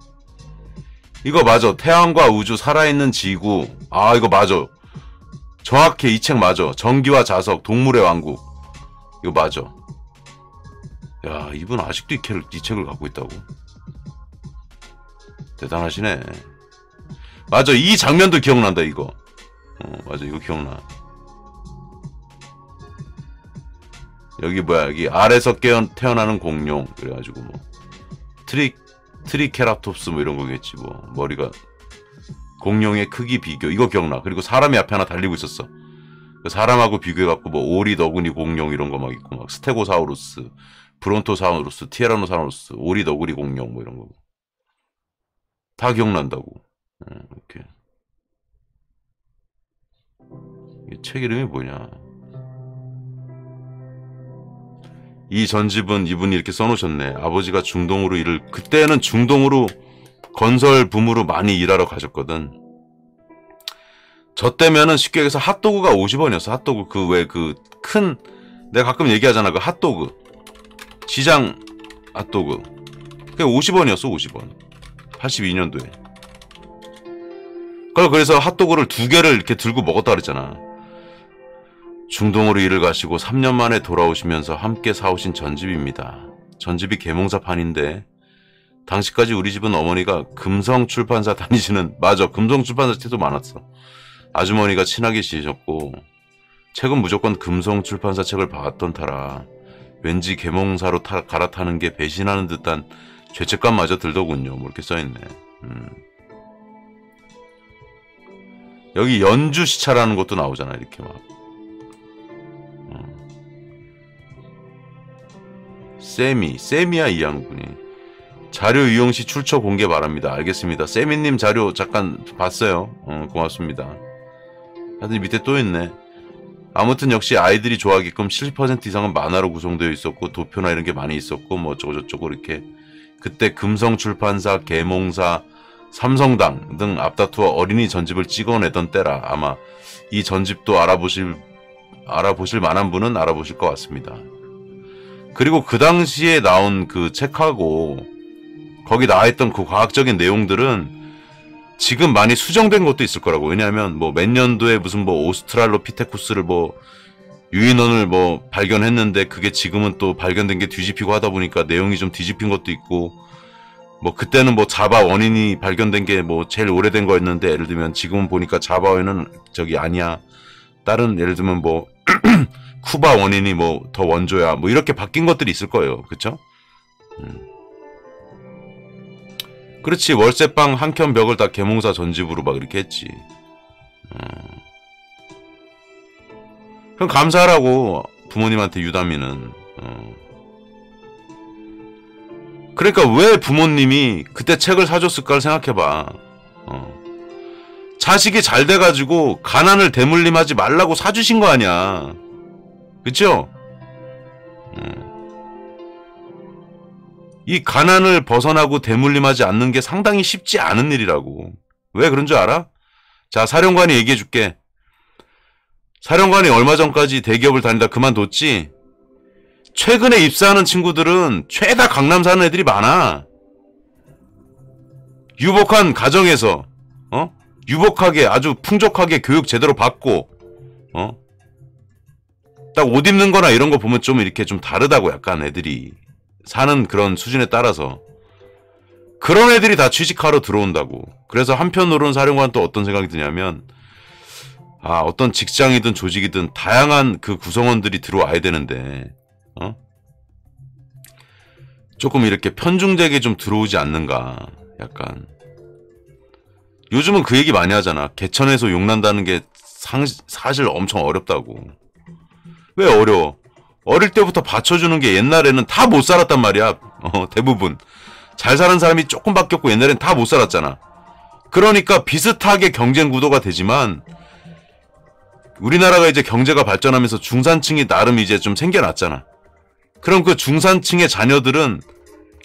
이거 맞아. 태양과 우주, 살아있는 지구. 아, 이거 맞아. 정확해. 이 책 맞아. 전기와 자석, 동물의 왕국. 이거 맞아. 야, 이분 아직도 이 책을, 이 책을 갖고 있다고. 대단하시네. 맞아. 이 장면도 기억난다, 이거. 어, 맞아. 이거 기억나. 여기 뭐야, 여기 알에서 깨어 태어나는 공룡 그래가지고 뭐 트리 트리케라톱스 뭐 이런 거겠지 뭐. 머리가 공룡의 크기 비교 이거 기억나. 그리고 사람이 앞에 하나 달리고 있었어. 사람하고 비교해갖고 뭐 오리, 너구리, 공룡 이런 거 막 있고 막 스테고사우루스, 브론토사우루스, 티라노사우루스, 오리, 너구리, 공룡 뭐 이런 거 다 기억난다고. 이렇게 이 책 이름이 뭐냐? 이 전집은 이분이 이렇게 써놓으셨네. 아버지가 중동으로 일을 그때는 중동으로 건설 붐으로 많이 일하러 가셨거든. 저 때면은 쉽게 얘기해서 핫도그가 오십 원이었어. 핫도그 그 왜 그 큰 내가 가끔 얘기하잖아. 그 핫도그 시장 핫도그 그게 오십 원이었어. 오십 원 팔십이 년도에. 그걸 그래서 핫도그를 두 개를 이렇게 들고 먹었다 그랬잖아. 중동으로 일을 가시고 삼 년 만에 돌아오시면서 함께 사오신 전집입니다. 전집이 계몽사판인데 당시까지 우리 집은 어머니가 금성출판사 다니시는 맞아 금성출판사 책도 많았어. 아주머니가 친하게 지내셨고 책은 무조건 금성출판사 책을 봐왔던 터라 왠지 계몽사로 타, 갈아타는 게 배신하는 듯한 죄책감마저 들더군요. 뭐 이렇게 써있네. 음. 여기 연주시차라는 것도 나오잖아. 이렇게 막 세미, 세미야 이 양분이. 자료 이용시 출처 공개 바랍니다. 알겠습니다. 세미님 자료 잠깐 봤어요. 어, 고맙습니다. 하여튼 밑에 또 있네. 아무튼 역시 아이들이 좋아하게끔 칠십 퍼센트 이상은 만화로 구성되어 있었고 도표나 이런 게 많이 있었고 뭐 어쩌고저쩌고 이렇게 그때 금성출판사, 계몽사, 삼성당 등 앞다투어 어린이 전집을 찍어내던 때라 아마 이 전집도 알아보실 알아보실 만한 분은 알아보실 것 같습니다. 그리고 그 당시에 나온 그 책하고 거기 나와있던 그 과학적인 내용들은 지금 많이 수정된 것도 있을 거라고. 왜냐하면 뭐 몇 년도에 무슨 뭐 오스트랄로피테쿠스를 뭐 유인원을 뭐 발견했는데 그게 지금은 또 발견된 게 뒤집히고 하다 보니까 내용이 좀 뒤집힌 것도 있고 뭐 그때는 뭐 자바 원인이 발견된 게 뭐 제일 오래된 거였는데 예를 들면 지금 보니까 자바 원인은 저기 아니야. 다른 예를 들면 뭐 쿠바 원인이 뭐 더 원조야. 뭐 이렇게 바뀐 것들이 있을 거예요. 그쵸? 음. 그렇지. 월세방 한 켠 벽을 다 계몽사 전집으로 막 이렇게 했지. 음. 그럼 감사하라고 부모님한테 유담이는. 음. 그러니까 왜 부모님이 그때 책을 사줬을까를 생각해봐. 어. 자식이 잘 돼가지고 가난을 대물림하지 말라고 사주신 거 아니야. 그쵸? 어. 이 가난을 벗어나고 대물림하지 않는 게 상당히 쉽지 않은 일이라고. 왜 그런 줄 알아? 자, 사령관이 얘기해줄게. 사령관이 얼마 전까지 대기업을 다니다 그만뒀지? 최근에 입사하는 친구들은 죄다 강남 사는 애들이 많아. 유복한 가정에서 어? 유복하게 아주 풍족하게 교육 제대로 받고 어? 딱 옷 입는 거나 이런 거 보면 좀 이렇게 좀 다르다고. 약간 애들이 사는 그런 수준에 따라서 그런 애들이 다 취직하러 들어온다고. 그래서 한편으로는 사령관 또 어떤 생각이 드냐면 아 어떤 직장이든 조직이든 다양한 그 구성원들이 들어와야 되는데 어? 조금 이렇게 편중되게 좀 들어오지 않는가. 약간 요즘은 그 얘기 많이 하잖아. 개천에서 용난다는 게 상시, 사실 엄청 어렵다고. 왜 어려워? 어릴 때부터 받쳐주는 게 옛날에는 다 못 살았단 말이야. 어, 대부분 잘 사는 사람이 조금 바뀌었고 옛날엔 다 못 살았잖아. 그러니까 비슷하게 경쟁 구도가 되지만 우리나라가 이제 경제가 발전하면서 중산층이 나름 이제 좀 생겨났잖아. 그럼 그 중산층의 자녀들은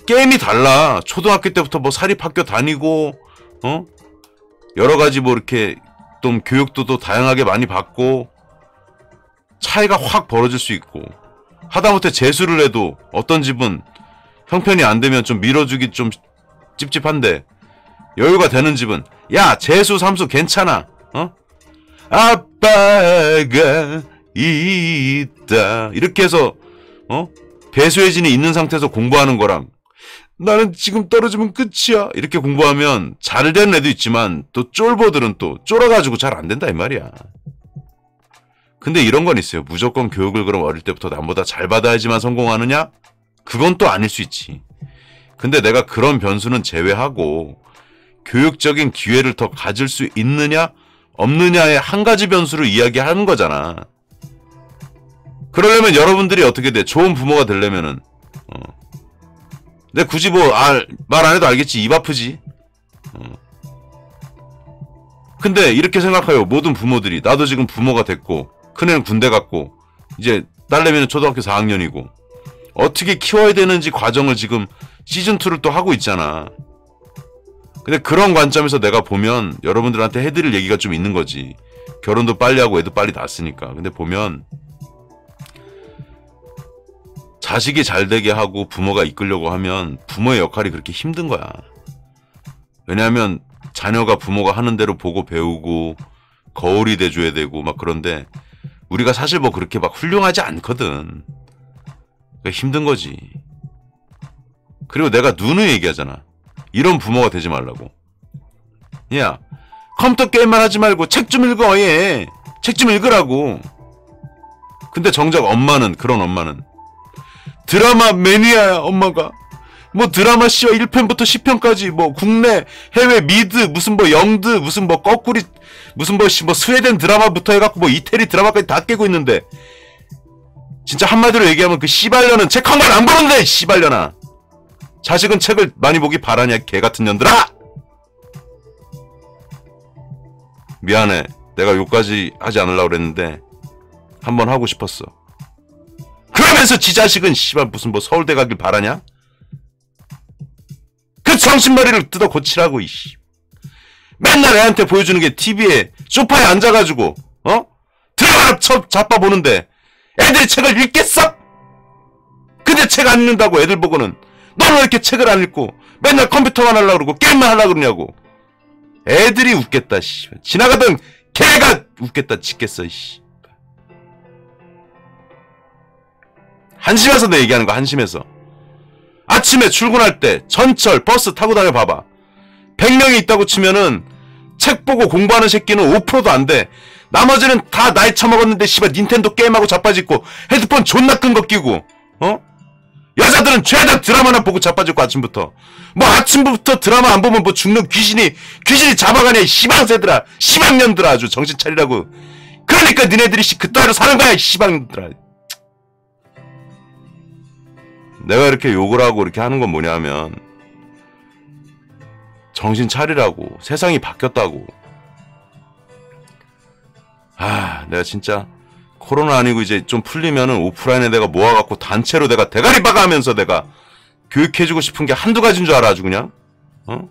게임이 달라. 초등학교 때부터 뭐 사립학교 다니고 어 여러 가지 뭐 이렇게 좀 교육도 또 다양하게 많이 받고 차이가 확 벌어질 수 있고 하다못해 재수를 해도 어떤 집은 형편이 안 되면 좀 밀어주기 좀 찝찝한데 여유가 되는 집은 야 재수 삼수 괜찮아 어 아빠가 있다 이렇게 해서 어? 배수혜진이 있는 상태에서 공부하는 거랑 나는 지금 떨어지면 끝이야 이렇게 공부하면 잘 되는 애도 있지만 또 쫄보들은 또 쫄아가지고 잘 안 된다 이 말이야. 근데 이런 건 있어요. 무조건 교육을 그럼 어릴 때부터 남보다 잘 받아야지만 성공하느냐? 그건 또 아닐 수 있지. 근데 내가 그런 변수는 제외하고 교육적인 기회를 더 가질 수 있느냐 없느냐의 한 가지 변수로 이야기하는 거잖아. 그러려면 여러분들이 어떻게 돼? 좋은 부모가 되려면은 어. 근데 굳이 뭐 말 안 해도 알겠지. 입 아프지. 어. 근데 이렇게 생각해요. 모든 부모들이. 나도 지금 부모가 됐고 큰애는 군대 갔고 이제 딸내미는 초등학교 사 학년이고 어떻게 키워야 되는지 과정을 지금 시즌이를 또 하고 있잖아. 근데 그런 관점에서 내가 보면 여러분들한테 해드릴 얘기가 좀 있는 거지. 결혼도 빨리 하고 애도 빨리 낳았으니까. 근데 보면 자식이 잘 되게 하고 부모가 이끌려고 하면 부모의 역할이 그렇게 힘든 거야. 왜냐하면 자녀가 부모가 하는 대로 보고 배우고 거울이 돼줘야 되고 막 그런데 우리가 사실 뭐 그렇게 막 훌륭하지 않거든. 그러니까 힘든 거지. 그리고 내가 누누이 얘기하잖아. 이런 부모가 되지 말라고. 야, 컴퓨터 게임만 하지 말고 책 좀 읽어. 얘 책 좀 읽으라고. 근데 정작 엄마는 그런 엄마는 드라마 매니아야. 엄마가 뭐 드라마 씨와 일 편부터 십 편까지 뭐 국내 해외 미드 무슨 뭐 영드 무슨 뭐 거꾸리 무슨 뭐, 뭐 스웨덴 드라마부터 해갖고 뭐 이태리 드라마까지 다 깨고 있는데 진짜 한마디로 얘기하면 그 씨발년은 책 한 권 안 보는데. 씨발년아, 자식은 책을 많이 보기 바라냐 개같은 년들아. 미안해. 내가 욕까지 하지 않으려고 그랬는데 한번 하고 싶었어. 그러면서 지 자식은 씨발 무슨 뭐 서울대 가길 바라냐? 그 정신머리를 뜯어 고치라고. 이씨, 맨날 애한테 보여주는 게 티비에 소파에 앉아가지고 어? 드라마 자빠 보는데 애들이 책을 읽겠어? 근데 책 안 읽는다고 애들 보고는 넌 왜 이렇게 책을 안 읽고 맨날 컴퓨터만 하려고 그러고 게임만 하려고 그러냐고. 애들이 웃겠다. 씨, 지나가던 개가 웃겠다 짓겠어. 씨, 한심해서 내 얘기하는 거. 한심해서. 아침에 출근할 때 전철 버스 타고 다녀 봐봐. 백 명이 있다고 치면은 책 보고 공부하는 새끼는 오 퍼센트도 안 돼. 나머지는 다 나이 처먹었는데 씨발 닌텐도 게임하고 자빠짓고 헤드폰 존나 큰 거 끼고 어? 여자들은 죄다 드라마나 보고 자빠졌고 아침부터 뭐 아침부터 드라마 안 보면 뭐 죽는 귀신이 귀신이 잡아가냐. 시방새들아, 시방년들아, 아주 정신 차리라고. 그러니까 니네들이 씨 그따위로 사는 거야. 시방년들아. 내가 이렇게 욕을 하고 이렇게 하는 건 뭐냐면 정신 차리라고. 세상이 바뀌었다고. 아, 내가 진짜 코로나 아니고 이제 좀 풀리면은 오프라인에 내가 모아갖고 단체로 내가 대가리 박아 하면서 내가 교육해주고 싶은 게 한두 가지인 줄 알아, 아주 그냥. 어?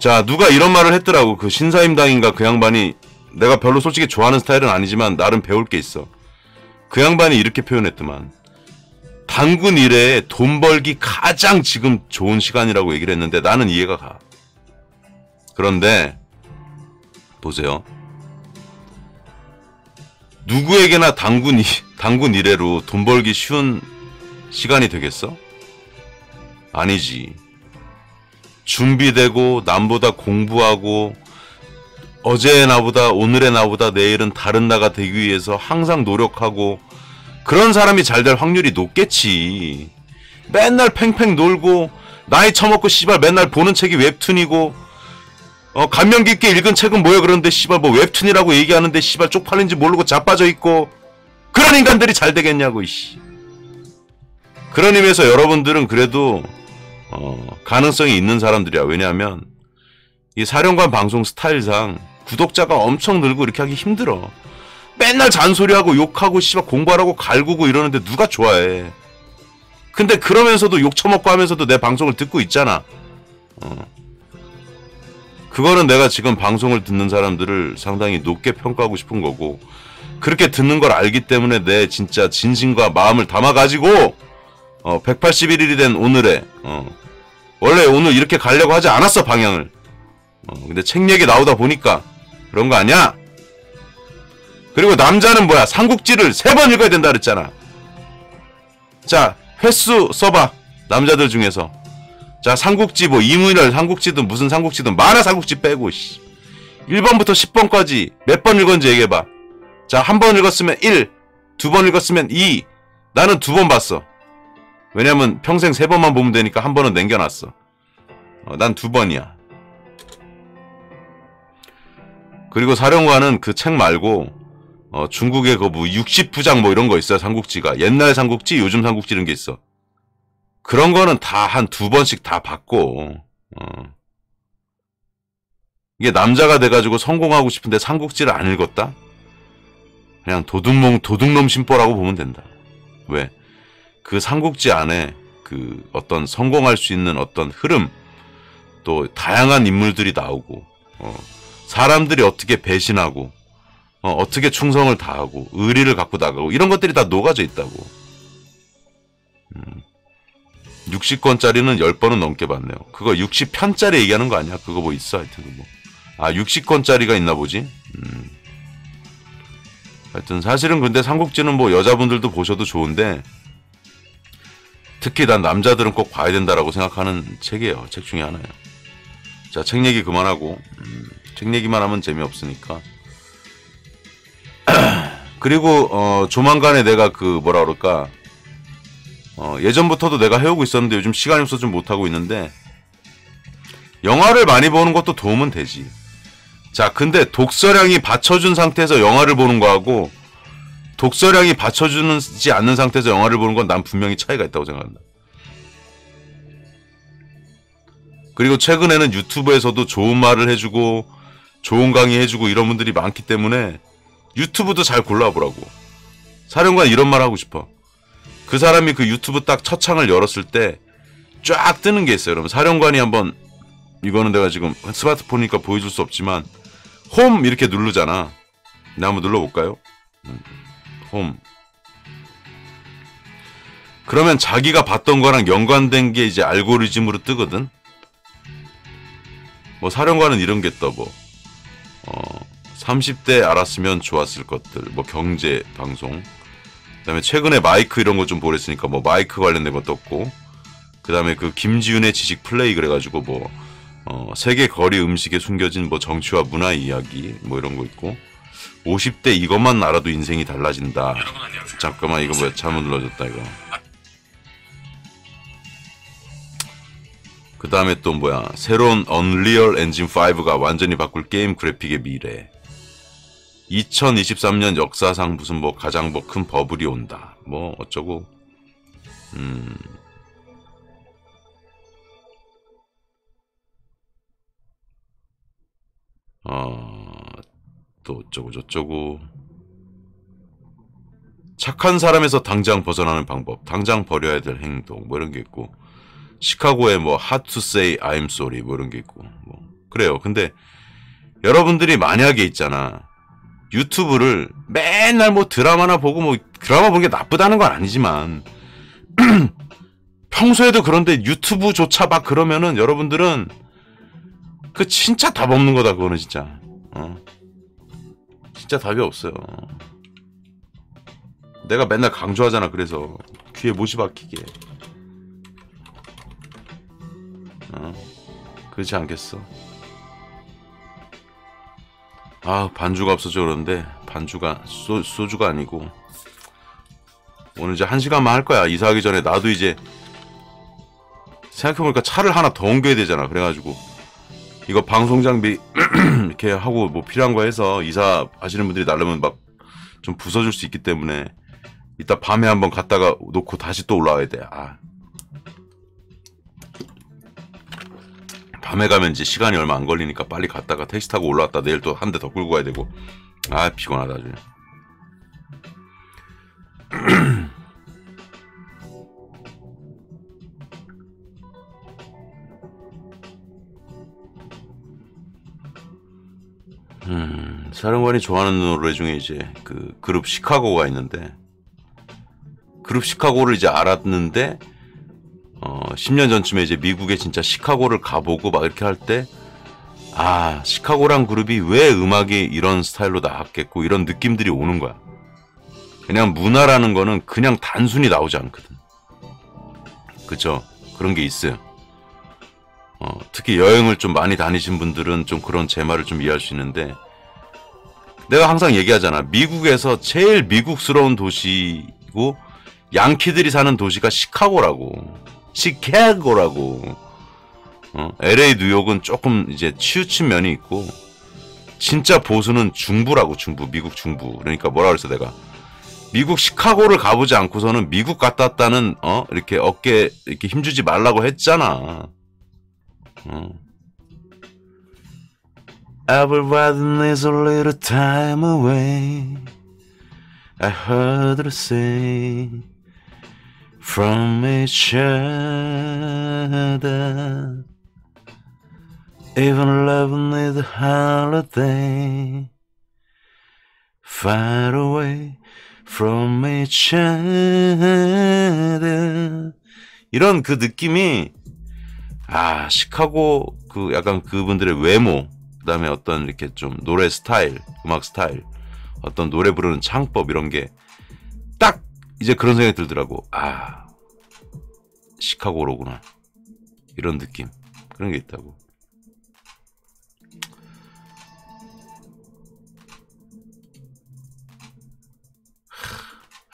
자, 누가 이런 말을 했더라고. 그 신사임당인가 그 양반이. 내가 별로 솔직히 좋아하는 스타일은 아니지만 나름 배울 게 있어. 그 양반이 이렇게 표현했더만. 단군 이래에 돈 벌기 가장 지금 좋은 시간이라고 얘기를 했는데 나는 이해가 가. 그런데 보세요. 누구에게나 단군, 단군 이래로 돈 벌기 쉬운 시간이 되겠어? 아니지. 준비되고 남보다 공부하고 어제의 나보다 오늘의 나보다 내일은 다른 나가 되기 위해서 항상 노력하고 그런 사람이 잘 될 확률이 높겠지. 맨날 팽팽 놀고 나이 처먹고 씨발 맨날 보는 책이 웹툰이고 어 감명 깊게 읽은 책은 뭐야 그런데 씨발 뭐 웹툰이라고 얘기하는데 씨발 쪽팔린지 모르고 자빠져 있고 그런 인간들이 잘 되겠냐고. 이씨. 그런 의미에서 여러분들은 그래도 어 가능성이 있는 사람들이야. 왜냐하면 이 사령관 방송 스타일상 구독자가 엄청 늘고 이렇게 하기 힘들어. 맨날 잔소리하고 욕하고 씨발 공부하라고 갈구고 이러는데 누가 좋아해. 근데 그러면서도 욕 처먹고 하면서도 내 방송을 듣고 있잖아. 어. 그거는 내가 지금 방송을 듣는 사람들을 상당히 높게 평가하고 싶은 거고 그렇게 듣는 걸 알기 때문에 내 진짜 진심과 마음을 담아가지고 어, 백팔십일 일이 된 오늘에 어, 원래 오늘 이렇게 가려고 하지 않았어 방향을. 어, 근데 책 얘기 나오다 보니까 그런 거 아니야? 그리고 남자는 뭐야? 삼국지를 세 번 읽어야 된다 그랬잖아. 자, 횟수 써봐. 남자들 중에서. 자, 삼국지 뭐 이문열 삼국지든 무슨 삼국지든 만화 삼국지 빼고 씨. 일 번부터 십 번까지 몇 번 읽었는지 얘기해봐. 자, 한 번 읽었으면 일, 두 번 읽었으면 이. 나는 두 번 봤어. 왜냐면 평생 세 번만 보면 되니까 한 번은 남겨놨어. 어, 난 두 번이야. 그리고 사령관은 그 책 말고 어, 중국의 그 뭐 육십 부작 뭐 이런 거 있어요. 삼국지가. 옛날 삼국지, 요즘 삼국지 이런 게 있어. 그런 거는 다 한 두 번씩 다 봤고. 어. 이게 남자가 돼가지고 성공하고 싶은데 삼국지를 안 읽었다? 그냥 도둑놈, 도둑놈 심보라고 보면 된다. 왜? 그 삼국지 안에 그 어떤 성공할 수 있는 어떤 흐름, 또 다양한 인물들이 나오고, 어, 사람들이 어떻게 배신하고, 어, 어떻게 충성을 다하고, 의리를 갖고 나가고, 이런 것들이 다 녹아져 있다고. 음. 육십 권짜리는 열 번은 넘게 봤네요. 그거 육십 편짜리 얘기하는 거 아니야? 그거 뭐 있어? 하여튼 그 뭐. 아, 육십 권짜리가 있나 보지? 음. 하여튼 사실은 근데 삼국지는 뭐 여자분들도 보셔도 좋은데 특히 난 남자들은 꼭 봐야 된다라고 생각하는 책이에요. 책 중에 하나예요. 자, 책 얘기 그만하고 음, 책 얘기만 하면 재미없으니까. 그리고 어, 조만간에 내가 그 뭐라 그럴까 어, 예전부터도 내가 해오고 있었는데 요즘 시간이 없어서 좀 못하고 있는데 영화를 많이 보는 것도 도움은 되지. 자, 근데 독서량이 받쳐준 상태에서 영화를 보는 거하고 독서량이 받쳐주지 않는 상태에서 영화를 보는 건 난 분명히 차이가 있다고 생각한다. 그리고 최근에는 유튜브에서도 좋은 말을 해주고 좋은 강의 해주고 이런 분들이 많기 때문에 유튜브도 잘 골라보라고. 사령관 이런 말 하고 싶어. 그 사람이 그 유튜브 딱 첫 창을 열었을 때 쫙 뜨는 게 있어요. 여러분, 사령관이 한번, 이거는 내가 지금 스마트폰이니까 보여줄 수 없지만 홈 이렇게 누르잖아. 나 한번 눌러볼까요? 홈. 그러면 자기가 봤던 거랑 연관된 게 이제 알고리즘으로 뜨거든. 뭐 사령관은 이런 게 떠 뭐. 어, 삼십 대 알았으면 좋았을 것들. 뭐 경제 방송. 그다음에 최근에 마이크 이런 거 좀 보랬으니까 뭐 마이크 관련된 것도 없고. 그다음에 그 김지윤의 지식 플레이 그래가지고 뭐 어, 세계 거리 음식에 숨겨진 뭐 정치와 문화 이야기 뭐 이런 거 있고. 오십 대 이것만 알아도 인생이 달라진다. 잠깐만, 이거 뭐야? 잘못 눌러줬다 이거. 그 다음에 또 뭐야? 새로운 언리얼 엔진 파이브가 완전히 바꿀 게임 그래픽의 미래. 이천이십삼 년 역사상 무슨 뭐 가장 뭐 큰 버블이 온다. 뭐 어쩌고. 음. 어, 또 어쩌고 저쩌고. 착한 사람에서 당장 벗어나는 방법, 당장 버려야 될 행동 뭐 이런 게 있고. 시카고의 뭐 How to say I'm sorry 뭐 이런 게 있고. 뭐 그래요. 근데 여러분들이 만약에 있잖아, 유튜브를 맨날 뭐 드라마나 보고, 뭐 드라마 보는 게 나쁘다는 건 아니지만 평소에도 그런데 유튜브조차 막 그러면은 여러분들은 그 진짜 답 없는 거다. 그거는 진짜 어. 진짜 답이 없어요. 내가 맨날 강조하잖아. 그래서 귀에 못이 박히게. 어. 그렇지 않겠어? 아, 반주가 없어져. 그런데 반주가 소, 소주가 아니고 오늘 이제 한 시간만 할 거야. 이사하기 전에. 나도 이제 생각해보니까 차를 하나 더 옮겨야 되잖아. 그래가지고 이거 방송장비 이렇게 하고 뭐 필요한 거 해서 이사 하시는 분들이 나르면 막 좀 부숴줄 수 있기 때문에 이따 밤에 한번 갔다가 놓고 다시 또 올라와야 돼. 아. 밤에 가면 이제 시간이 얼마 안 걸리니까 빨리 갔다가 택시 타고 올라왔다 내일 또 한 대 더 끌고 가야 되고. 아, 피곤하다 아주. 음, 사령관이 좋아하는 노래 중에 이제 그 그룹 시카고가 있는데, 그룹 시카고를 이제 알았는데 어, 십 년 전쯤에 이제 미국에 진짜 시카고를 가보고 막 이렇게 할 때, 아, 시카고란 그룹이 왜 음악이 이런 스타일로 나왔겠고 이런 느낌들이 오는 거야. 그냥 문화라는 거는 그냥 단순히 나오지 않거든. 그쵸? 그런 게 있어요. 어, 특히 특히 여행을 좀 많이 다니신 분들은 좀 그런 제 말을 좀 이해할 수 있는데, 내가 항상 얘기하잖아. 미국에서 제일 미국스러운 도시고 양키들이 사는 도시가 시카고라고. 시카고라고. 어? 엘에이, 뉴욕은 조금 이제 치우친 면이 있고, 진짜 보수는 중부라고. 중부. 미국 중부. 그러니까 뭐라 그랬어 내가. 미국 시카고를 가보지 않고서는 미국 갔다 왔다는, 어? 이렇게 어깨 이렇게 힘주지 말라고 했잖아. 어. Everybody needs a little time away. I heard her say from each other. Even love needs a holiday. Far away from each other. 이런 그 느낌이, 아, 시카고 그 약간 그분들의 외모, 그 다음에 어떤 이렇게 좀 노래 스타일, 음악 스타일, 어떤 노래 부르는 창법, 이런 게 딱 이제 그런 생각이 들더라고. 아, 시카고로구나, 이런 느낌. 그런 게 있다고.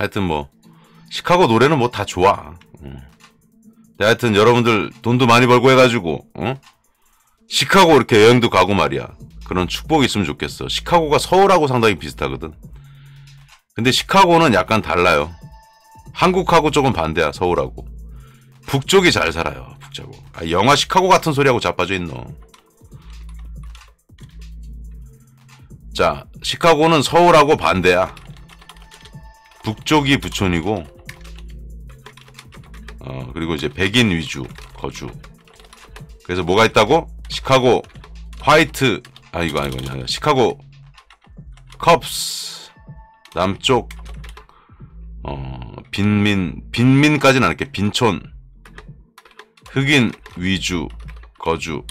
하여튼 뭐 시카고 노래는 뭐 다 좋아. 하여튼 여러분들 돈도 많이 벌고 해가지고, 어? 시카고 이렇게 여행도 가고 말이야. 그런 축복이 있으면 좋겠어. 시카고가 서울하고 상당히 비슷하거든. 근데 시카고는 약간 달라요. 한국하고 조금 반대야. 서울하고 북쪽이 잘 살아요. 북쪽하고. 아, 영화 시카고 같은 소리하고 자빠져 있노. 자, 시카고는 서울하고 반대야. 북쪽이 부촌이고, 어, 그리고 이제 백인 위주 거주. 그래서 뭐가 있다고? 시카고 화이트, 아 이거 아니고 아니, 시카고 컵스. 남쪽, 어, 빈민, 빈민까지는 안 할게. 빈촌, 흑인 위주 거주.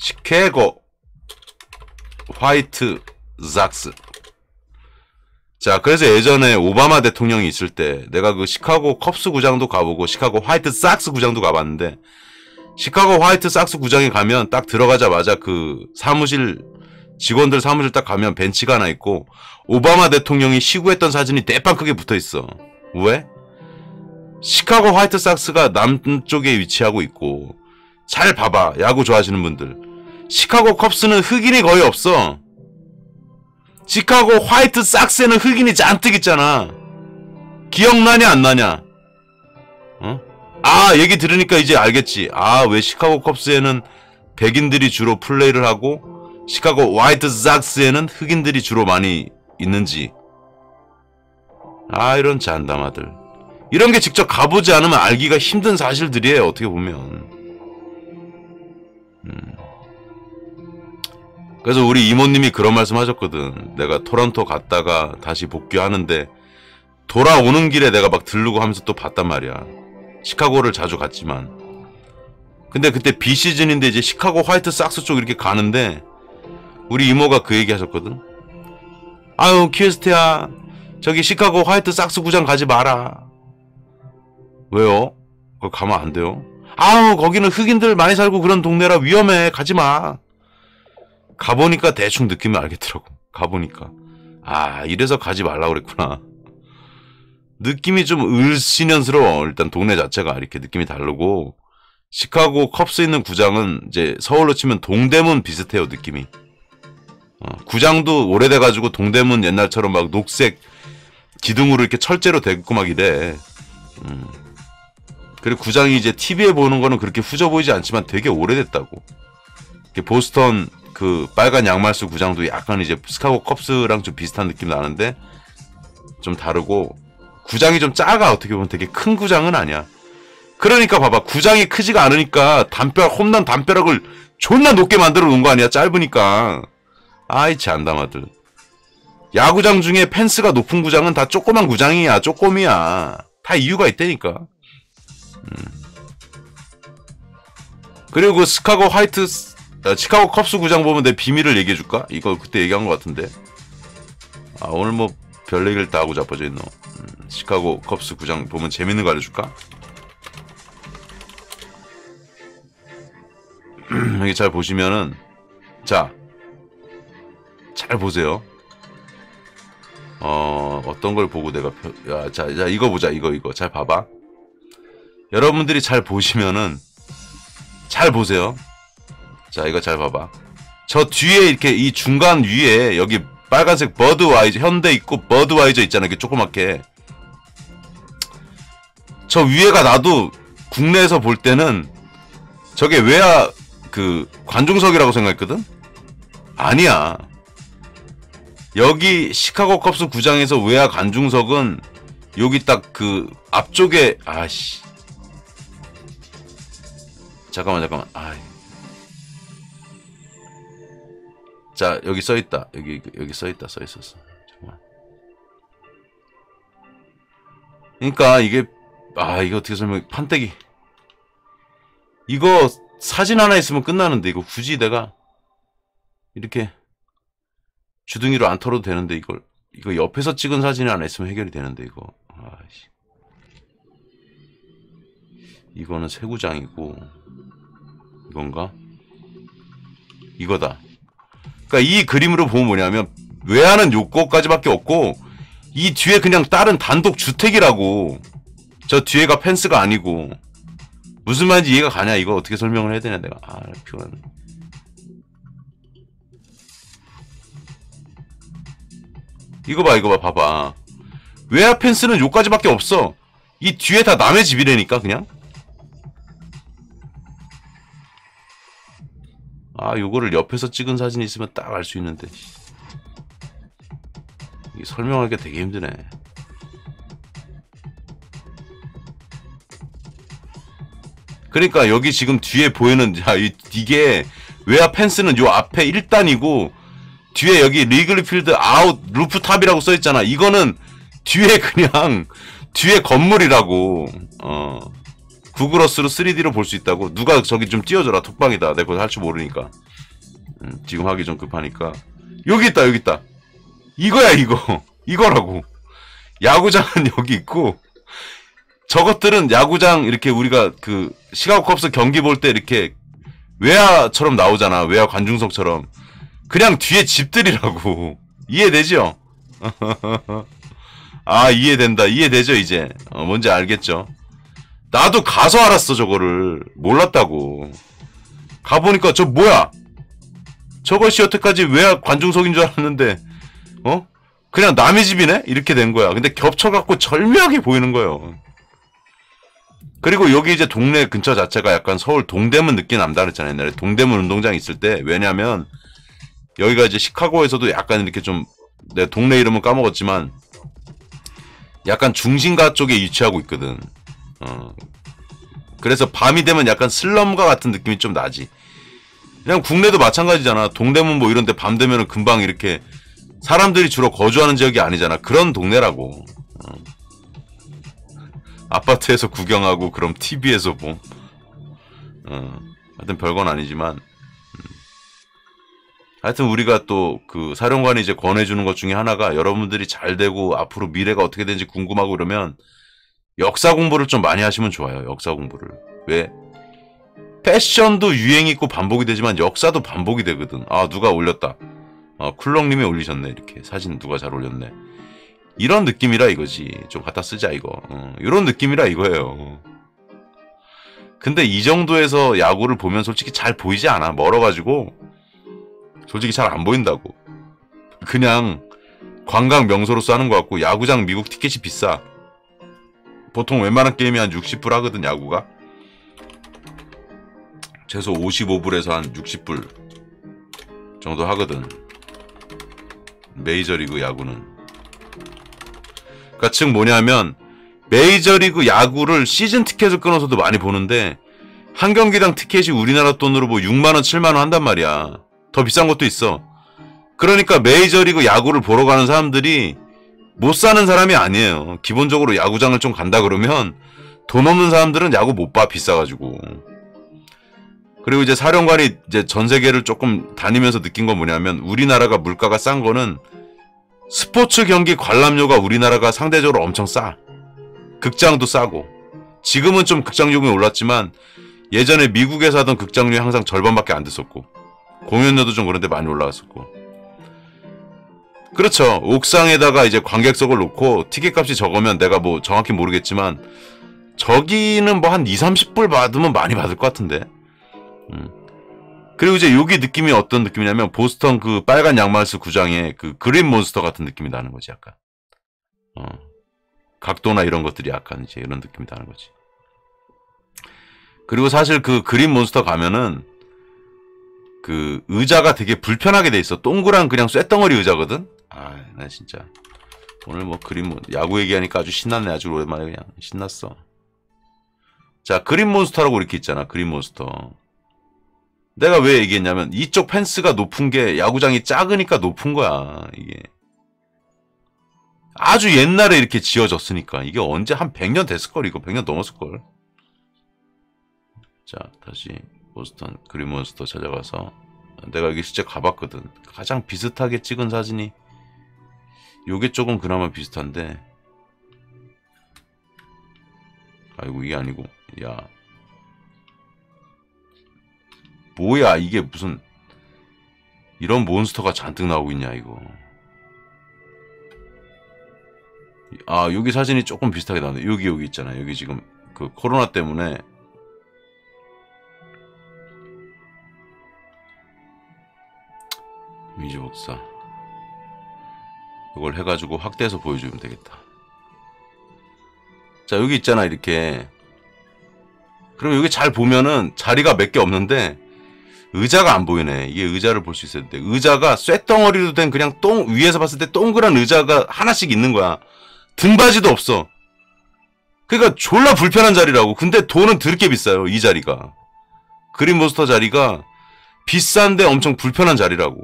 시카고 화이트 삭스. 자, 그래서 예전에 오바마 대통령이 있을 때 내가 그 시카고 컵스 구장도 가보고 시카고 화이트 삭스 구장도 가봤는데, 시카고 화이트 삭스 구장에 가면 딱 들어가자마자 그 사무실, 직원들 사무실 딱 가면 벤치가 하나 있고 오바마 대통령이 시구했던 사진이 대빵 크게 붙어있어. 왜? 시카고 화이트 삭스가 남쪽에 위치하고 있고. 잘 봐봐, 야구 좋아하시는 분들. 시카고 컵스는 흑인이 거의 없어. 시카고 화이트 삭스에는 흑인이 잔뜩 있잖아. 기억나냐 안 나냐? 어? 아, 얘기 들으니까 이제 알겠지. 아, 왜 시카고 컵스에는 백인들이 주로 플레이를 하고 시카고 화이트 삭스에는 흑인들이 주로 많이 있는지. 아, 이런 잔담아들. 이런 게 직접 가보지 않으면 알기가 힘든 사실들이에요, 어떻게 보면. 음. 그래서 우리 이모님이 그런 말씀 하셨거든. 내가 토론토 갔다가 다시 복귀하는데 돌아오는 길에 내가 막 들르고 하면서 또 봤단 말이야. 시카고를 자주 갔지만. 근데 그때 비시즌인데 이제 시카고 화이트 삭스 쪽 이렇게 가는데 우리 이모가 그 얘기 하셨거든. 아유, 키에스트야, 저기 시카고 화이트 삭스 구장 가지 마라. 왜요? 그거 가면 안 돼요? 아우, 거기는 흑인들 많이 살고 그런 동네라 위험해. 가지 마. 가보니까 대충 느낌이 알겠더라고. 가보니까, 아, 이래서 가지 말라고 그랬구나. 느낌이 좀 을씨년스러워. 일단 동네 자체가 이렇게 느낌이 다르고, 시카고 컵스 있는 구장은 이제 서울로 치면 동대문 비슷해요, 느낌이. 어, 구장도 오래돼가지고 동대문 옛날처럼 막 녹색 기둥으로 이렇게 철제로 되고 막 이래. 음. 그리고 구장이 이제 티비에 보는 거는 그렇게 후져 보이지 않지만 되게 오래됐다고. 이렇게 보스턴 그 빨간 양말수 구장도 약간 이제 시카고 컵스랑 좀 비슷한 느낌 나는데 좀 다르고, 구장이 좀 작아. 어떻게 보면 되게 큰 구장은 아니야. 그러니까 봐봐, 구장이 크지가 않으니까 담벼 홈런 담벼락을 존나 높게 만들어 놓은 거 아니야, 짧으니까. 아이, 잔담아들. 야구장 중에 펜스가 높은 구장은 다 조그만 구장이야. 쪼꼬미야. 다 이유가 있다니까. 음. 그리고 그 시카고 화이트, 야, 시카고 컵스 구장 보면 내 비밀을 얘기해줄까? 이거 그때 얘기한 것 같은데. 아, 오늘 뭐 별 얘기를 다 하고 자빠져 있노. 음, 시카고 컵스 구장 보면 재밌는 거 알려줄까? 여기 잘 보시면은, 자, 잘 보세요. 어, 어떤 걸 보고 내가, 펴, 야, 자, 자, 이거 보자, 이거, 이거. 잘 봐봐. 여러분들이 잘 보시면은, 잘 보세요. 자, 이거 잘 봐봐. 저 뒤에 이렇게 이 중간 위에 여기 빨간색 버드와이저, 현대 있고 버드와이저 있잖아. 이렇게 조그맣게. 저 위에가 나도 국내에서 볼 때는 저게 외야 그 관중석이라고 생각했거든? 아니야. 여기 시카고 컵스 구장에서 외야 관중석은 여기 딱 그 앞쪽에, 아씨. 잠깐만, 잠깐만. 아이. 자, 여기 써있다. 여기, 여기 써있다. 써있었어. 잠깐만. 그니까, 이게, 아, 이거 어떻게 설명해. 판때기. 이거 사진 하나 있으면 끝나는데, 이거 굳이 내가 이렇게 주둥이로 안 털어도 되는데, 이걸. 이거 옆에서 찍은 사진이 하나 있으면 해결이 되는데, 이거. 아이씨. 이거는 새구장이고, 이건가? 이거다. 그러니까 이 그림으로 보면 뭐냐면 외야는 요거까지밖에 없고 이 뒤에 그냥 다른 단독 주택이라고. 저 뒤에가 펜스가 아니고. 무슨 말인지 이해가 가냐? 이거 어떻게 설명을 해야 되냐 내가. 아, 피곤하네. 이거 봐, 이거 봐, 봐봐. 외야 펜스는 요까지밖에 없어. 이 뒤에 다 남의 집이라니까 그냥. 아, 요거를 옆에서 찍은 사진이 있으면 딱 알 수 있는데. 이게 설명하기가 되게 힘드네. 그러니까 여기 지금 뒤에 보이는, 자, 이, 이게 외야 펜스는 요 앞에 일 단이고 뒤에 여기 리글리필드 아웃 루프탑이라고 써있잖아. 이거는 뒤에 그냥 뒤에 건물이라고. 어. 구글어스로 쓰리디로 볼 수 있다고. 누가 저기 좀 띄워줘라. 톡방이다. 내가 할 줄 모르니까. 음, 지금 하기 좀 급하니까. 여기 있다. 여기 있다. 이거야 이거. 이거라고. 야구장은 여기 있고 저것들은 야구장 이렇게 우리가 그 시카고 컵스 경기 볼 때 이렇게 외야처럼 나오잖아. 외야 관중석처럼. 그냥 뒤에 집들이라고. 이해되죠? 아, 이해된다. 이해되죠 이제. 어, 뭔지 알겠죠? 나도 가서 알았어. 저거를 몰랐다고. 가보니까 저 뭐야, 저것이 여태까지 외야 관중석인 줄 알았는데 어? 그냥 남의 집이네? 이렇게 된 거야. 근데 겹쳐갖고 절묘하게 보이는 거예요. 그리고 여기 이제 동네 근처 자체가 약간 서울 동대문 느낌 남다르잖아요. 옛날에 동대문 운동장 있을 때. 왜냐면 여기가 이제 시카고에서도 약간 이렇게 좀, 내 동네 이름은 까먹었지만 약간 중심가 쪽에 위치하고 있거든. 어. 그래서 밤이 되면 약간 슬럼과 같은 느낌이 좀 나지. 그냥 국내도 마찬가지잖아. 동대문 뭐 이런데 밤 되면은 금방 이렇게 사람들이 주로 거주하는 지역이 아니잖아. 그런 동네라고. 어. 아파트에서 구경하고 그럼 티비에서 봄. 어. 하여튼 별건 아니지만. 하여튼 우리가 또 그 사령관이 이제 권해주는 것 중에 하나가, 여러분들이 잘 되고 앞으로 미래가 어떻게 되는지 궁금하고 이러면 역사 공부를 좀 많이 하시면 좋아요. 역사 공부를. 왜? 패션도 유행이 있고 반복이 되지만 역사도 반복이 되거든. 아, 누가 올렸다. 아, 쿨렁님이 올리셨네. 이렇게 사진 누가 잘 올렸네. 이런 느낌이라 이거지. 좀 갖다 쓰자 이거. 어, 이런 느낌이라 이거예요. 근데 이 정도에서 야구를 보면 솔직히 잘 보이지 않아. 멀어가지고 솔직히 잘 안 보인다고. 그냥 관광 명소로서 하는 것 같고. 야구장 미국 티켓이 비싸. 보통 웬만한 게임이 한 육십 불 하거든, 야구가. 최소 오십오 불에서 한 육십 불 정도 하거든. 메이저리그 야구는. 그러니까 즉 뭐냐면 메이저리그 야구를 시즌 티켓을 끊어서도 많이 보는데 한 경기당 티켓이 우리나라 돈으로 뭐 육만 원, 칠만 원 한단 말이야. 더 비싼 것도 있어. 그러니까 메이저리그 야구를 보러 가는 사람들이 못 사는 사람이 아니에요. 기본적으로 야구장을 좀 간다 그러면 돈 없는 사람들은 야구 못 봐. 비싸가지고. 그리고 이제 사령관이 이제 전 세계를 조금 다니면서 느낀 건 뭐냐면, 우리나라가 물가가 싼 거는 스포츠 경기 관람료가 우리나라가 상대적으로 엄청 싸. 극장도 싸고. 지금은 좀 극장 요금이 올랐지만 예전에 미국에서 하던 극장률이 항상 절반밖에 안 됐었고, 공연료도 좀 그런데 많이 올라갔었고. 그렇죠. 옥상에다가 이제 관객석을 놓고 티켓값이 적으면 내가 뭐 정확히 모르겠지만 저기는 뭐 한 이삼십 불 받으면 많이 받을 것 같은데. 음. 그리고 이제 여기 느낌이 어떤 느낌이냐면 보스턴 그 빨간 양말스 구장의 그 그린 몬스터 같은 느낌이 나는 거지 약간. 어. 각도나 이런 것들이 약간 이제 이런 느낌이 나는 거지. 그리고 사실 그 그린 몬스터 가면은 그 의자가 되게 불편하게 돼 있어. 동그란 그냥 쇳덩어리 의자거든. 아, 나 진짜 오늘 뭐 그린 몬 야구 얘기하니까 아주 신났네. 아주 오랜만에 그냥 신났어. 자, 그린 몬스터라고 이렇게 있잖아. 그린 몬스터. 내가 왜 얘기했냐면 이쪽 펜스가 높은 게 야구장이 작으니까 높은 거야. 이게 아주 옛날에 이렇게 지어졌으니까. 이게 언제 한 백 년 됐을걸. 이거 백 년 넘었을걸. 자, 다시 보스턴 그린 몬스터 찾아가서 내가 여기 실제 가봤거든. 가장 비슷하게 찍은 사진이 요게 조금 그나마 비슷한데. 아이고 이게 아니고. 야 뭐야 이게 무슨 이런 몬스터가 잔뜩 나오고 있냐 이거. 아 여기 사진이 조금 비슷하게 나오네. 여기 여기 있잖아. 여기 지금 그 코로나 때문에 이미지 복사 이걸 해가지고 확대해서 보여주면 되겠다. 자 여기 있잖아 이렇게. 그럼 여기 잘 보면은 자리가 몇 개 없는데 의자가 안 보이네. 이게 의자를 볼 수 있어야 돼. 의자가 쇳덩어리로 된 그냥 똥 위에서 봤을 때 동그란 의자가 하나씩 있는 거야. 등받이도 없어. 그러니까 졸라 불편한 자리라고. 근데 돈은 드럽게 비싸요 이 자리가. 그린 몬스터 자리가 비싼데 엄청 불편한 자리라고.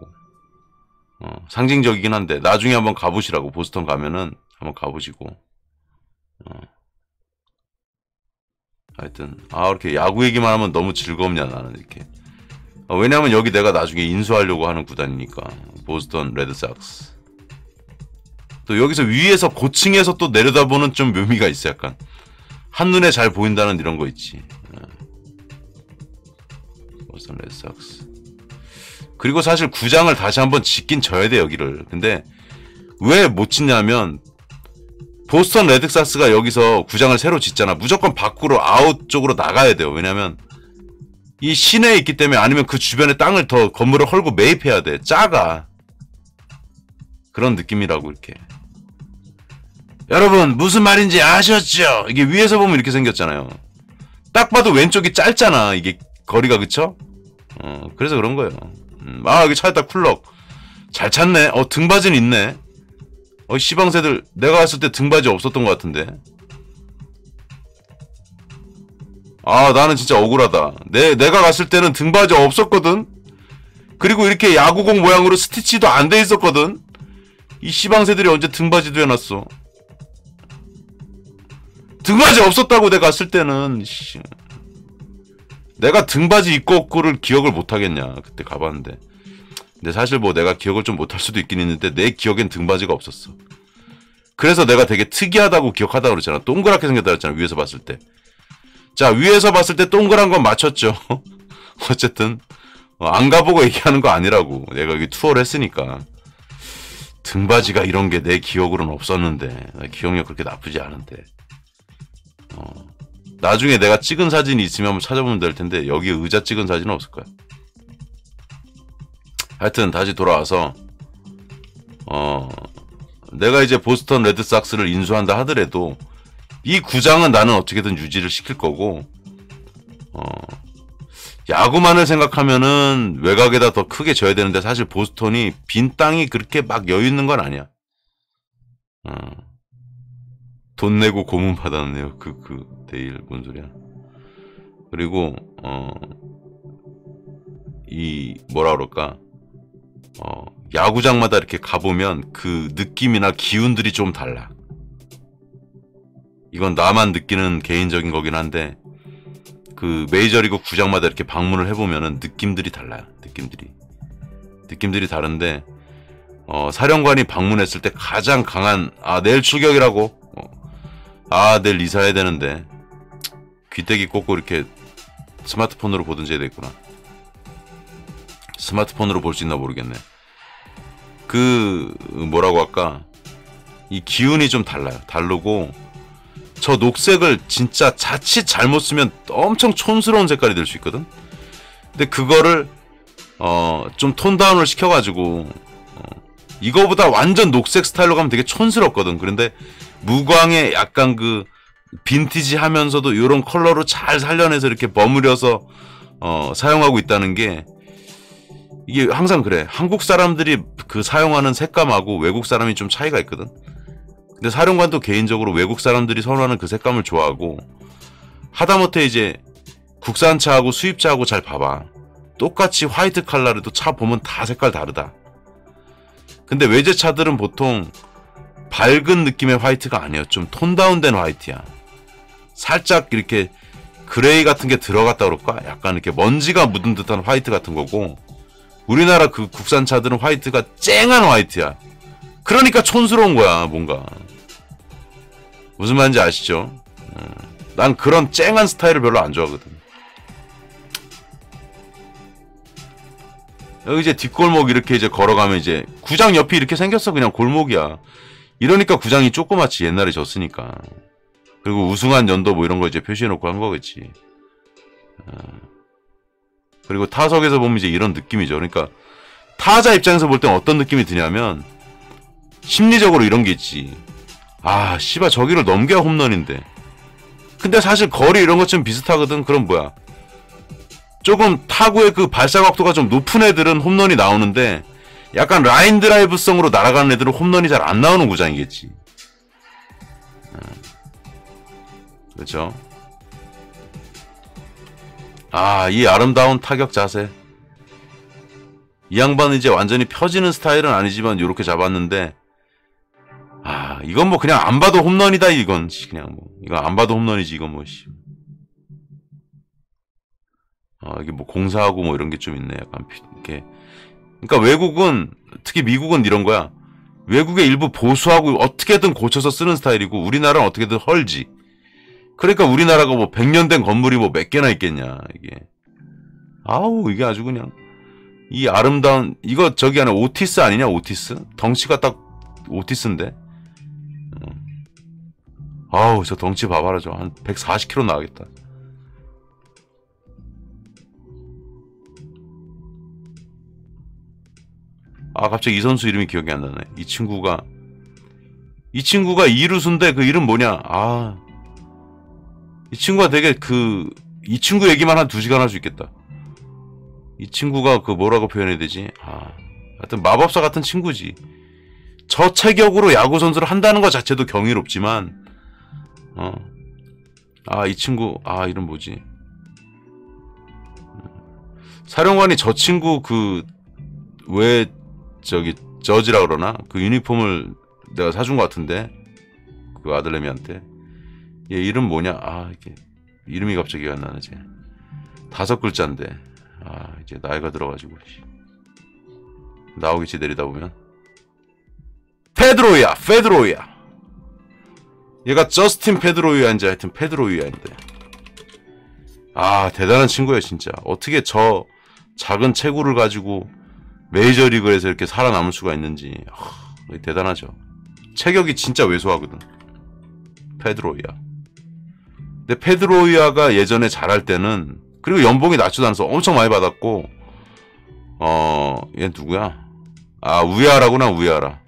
어, 상징적이긴 한데 나중에 한번 가보시라고. 보스턴 가면은 한번 가보시고. 어. 하여튼 아 이렇게 야구 얘기만 하면 너무 즐겁냐 나는 이렇게. 아, 왜냐면 여기 내가 나중에 인수하려고 하는 구단이니까. 보스턴 레드삭스. 또 여기서 위에서 고층에서 또 내려다보는 좀 묘미가 있어. 약간 한눈에 잘 보인다는 이런 거 있지. 어. 보스턴 레드삭스. 그리고 사실 구장을 다시 한번 짓긴 져야 돼 여기를. 근데 왜 못 짓냐면 보스턴 레드삭스가 여기서 구장을 새로 짓잖아. 무조건 밖으로 아웃 쪽으로 나가야 돼요. 왜냐면 이 시내에 있기 때문에. 아니면 그 주변에 땅을 더 건물을 헐고 매입해야 돼. 작아. 그런 느낌이라고 이렇게. 여러분 무슨 말인지 아셨죠? 이게 위에서 보면 이렇게 생겼잖아요. 딱 봐도 왼쪽이 짧잖아 이게 거리가. 그쵸? 어, 그래서 그런 거예요. 음, 아 여기 찾았다. 쿨럭 잘 찾네. 어 등받이는 있네. 어 시방새들 내가 왔을 때 등받이 없었던 것 같은데. 아 나는 진짜 억울하다. 내, 내가 갔을 때는 등받이 없었거든. 그리고 이렇게 야구공 모양으로 스티치도 안 돼 있었거든. 이 시방새들이 언제 등받이도 해놨어. 등받이 없었다고 내가 갔을 때는. 씨. 내가 등받이 입고 없고를 기억을 못하겠냐. 그때 가봤는데. 근데 사실 뭐 내가 기억을 좀 못할 수도 있긴 있는데 내 기억엔 등받이가 없었어. 그래서 내가 되게 특이하다고 기억하다고 그랬잖아. 동그랗게 생겼다고 그랬잖아 위에서 봤을 때. 자 위에서 봤을 때 동그란 건 맞췄죠. 어쨌든 안 가보고 얘기하는 거 아니라고. 내가 여기 투어를 했으니까. 등받이가 이런 게 내 기억으로는 없었는데. 기억력 그렇게 나쁘지 않은데. 어. 나중에 내가 찍은 사진이 있으면 한번 찾아보면 될 텐데 여기 의자 찍은 사진은 없을 거야. 하여튼 다시 돌아와서 어 내가 이제 보스턴 레드삭스를 인수한다 하더라도 이 구장은 나는 어떻게든 유지를 시킬 거고. 어 야구만을 생각하면은 외곽에다 더 크게 져야 되는데 사실 보스턴이 빈 땅이 그렇게 막 여유 있는 건 아니야. 어 돈 내고 고문 받았네요. 그 그 데일 뭔 소리야. 그리고 어 이 뭐라 그럴까. 어, 야구장마다 이렇게 가보면 그 느낌이나 기운들이 좀 달라. 이건 나만 느끼는 개인적인 거긴 한데 그 메이저리그 구장마다 이렇게 방문을 해보면은 느낌들이 달라요. 느낌들이 느낌들이 다른데 어, 사령관이 방문했을 때 가장 강한 아 내일 출격이라고. 어, 아 내일 이사해야 되는데 귀때기 꽂고 이렇게 스마트폰으로 보든지 해야 되겠구나. 스마트폰으로 볼 수 있나 모르겠네. 그 뭐라고 할까, 이 기운이 좀 달라요. 다르고 저 녹색을 진짜 자칫 잘못 쓰면 엄청 촌스러운 색깔이 될 수 있거든. 근데 그거를 어, 좀 톤다운을 시켜가지고 어, 이거보다 완전 녹색 스타일로 가면 되게 촌스럽거든. 그런데 무광에 약간 그 빈티지 하면서도 이런 컬러로 잘 살려내서 이렇게 버무려서 어, 사용하고 있다는 게, 이게 항상 그래. 한국 사람들이 그 사용하는 색감하고 외국 사람이 좀 차이가 있거든. 근데 사령관도 개인적으로 외국 사람들이 선호하는 그 색감을 좋아하고, 하다못해 이제 국산차하고 수입차하고 잘 봐봐. 똑같이 화이트 칼라라도 차 보면 다 색깔 다르다. 근데 외제차들은 보통 밝은 느낌의 화이트가 아니에요. 좀 톤다운된 화이트야. 살짝 이렇게 그레이 같은 게 들어갔다 그럴까? 약간 이렇게 먼지가 묻은 듯한 화이트 같은 거고, 우리나라 그 국산차들은 화이트가 쨍한 화이트야. 그러니까 촌스러운 거야, 뭔가. 무슨 말인지 아시죠? 난 그런 쨍한 스타일을 별로 안 좋아하거든. 여기 이제 뒷골목 이렇게 이제 걸어가면 이제 구장 옆이 이렇게 생겼어. 그냥 골목이야. 이러니까 구장이 조그맣지, 옛날에 졌으니까. 그리고 우승한 연도 뭐 이런 거 이제 표시해놓고 한 거겠지. 그리고 타석에서 보면 이제 이런 느낌이죠. 그러니까 타자 입장에서 볼 땐 어떤 느낌이 드냐면, 심리적으로 이런 게 있지. 아, 씨발, 저기를 넘겨야 홈런인데. 근데 사실 거리 이런 것좀 비슷하거든. 그럼 뭐야, 조금 타구의 그 발사각도가 좀 높은 애들은 홈런이 나오는데, 약간 라인 드라이브성으로 날아가는 애들은 홈런이 잘 안 나오는 구장이겠지. 그렇죠? 아, 이 아름다운 타격 자세. 이 양반은 이제 완전히 펴지는 스타일은 아니지만 요렇게 잡았는데, 아, 이건 뭐 그냥 안 봐도 홈런이다. 이건 그냥 뭐 이건 안 봐도 홈런이지. 이건 뭐 씨. 아, 이게 뭐 공사하고 뭐 이런 게 좀 있네. 약간 이렇게. 그러니까 외국은, 특히 미국은 이런 거야. 외국의 일부 보수하고 어떻게든 고쳐서 쓰는 스타일이고, 우리나라는 어떻게든 헐지. 그러니까 우리나라가 뭐 백 년 된 건물이 뭐 몇 개나 있겠냐, 이게. 아우, 이게 아주 그냥. 이 아름다운, 이거 저기 안에 오티스 아니냐, 오티스? 덩치가 딱 오티스인데. 아우, 저 덩치 봐봐라, 저. 한 백사십 킬로미터 나가겠다. 아, 갑자기 이 선수 이름이 기억이 안 나네. 이 친구가 이 친구가 이루수인데 그 이름 뭐냐? 아, 이 친구가 되게 그 이 친구 얘기만 한 두 시간 할 수 있겠다. 이 친구가 그 뭐라고 표현해야 되지? 아, 하여튼 마법사 같은 친구지. 저 체격으로 야구 선수를 한다는 것 자체도 경이롭지만, 어, 아, 이 친구, 아, 이름 뭐지? 사령관이 저 친구 그 왜 저기 저지라 그러나 그 유니폼을 내가 사준 것 같은데, 그 아들내미한테. 얘 이름 뭐냐? 아, 이게 이름이 갑자기 안 나네. 이제 다섯 글자인데, 아, 이제 나이가 들어가지고 나오겠지 내리다 보면. 페드로이야, 페드로이야. 얘가 저스틴 페드로이야인지 하여튼 페드로이야인데, 아, 대단한 친구야 진짜. 어떻게 저 작은 체구를 가지고 메이저리그에서 이렇게 살아남을 수가 있는지. 하, 대단하죠. 체격이 진짜 왜소하거든, 페드로이야. 근데 페드로이야가 예전에 잘할 때는, 그리고 연봉이 낮지도 않아서 엄청 많이 받았고, 어, 얘 누구야? 아, 우야라구나, 우야라.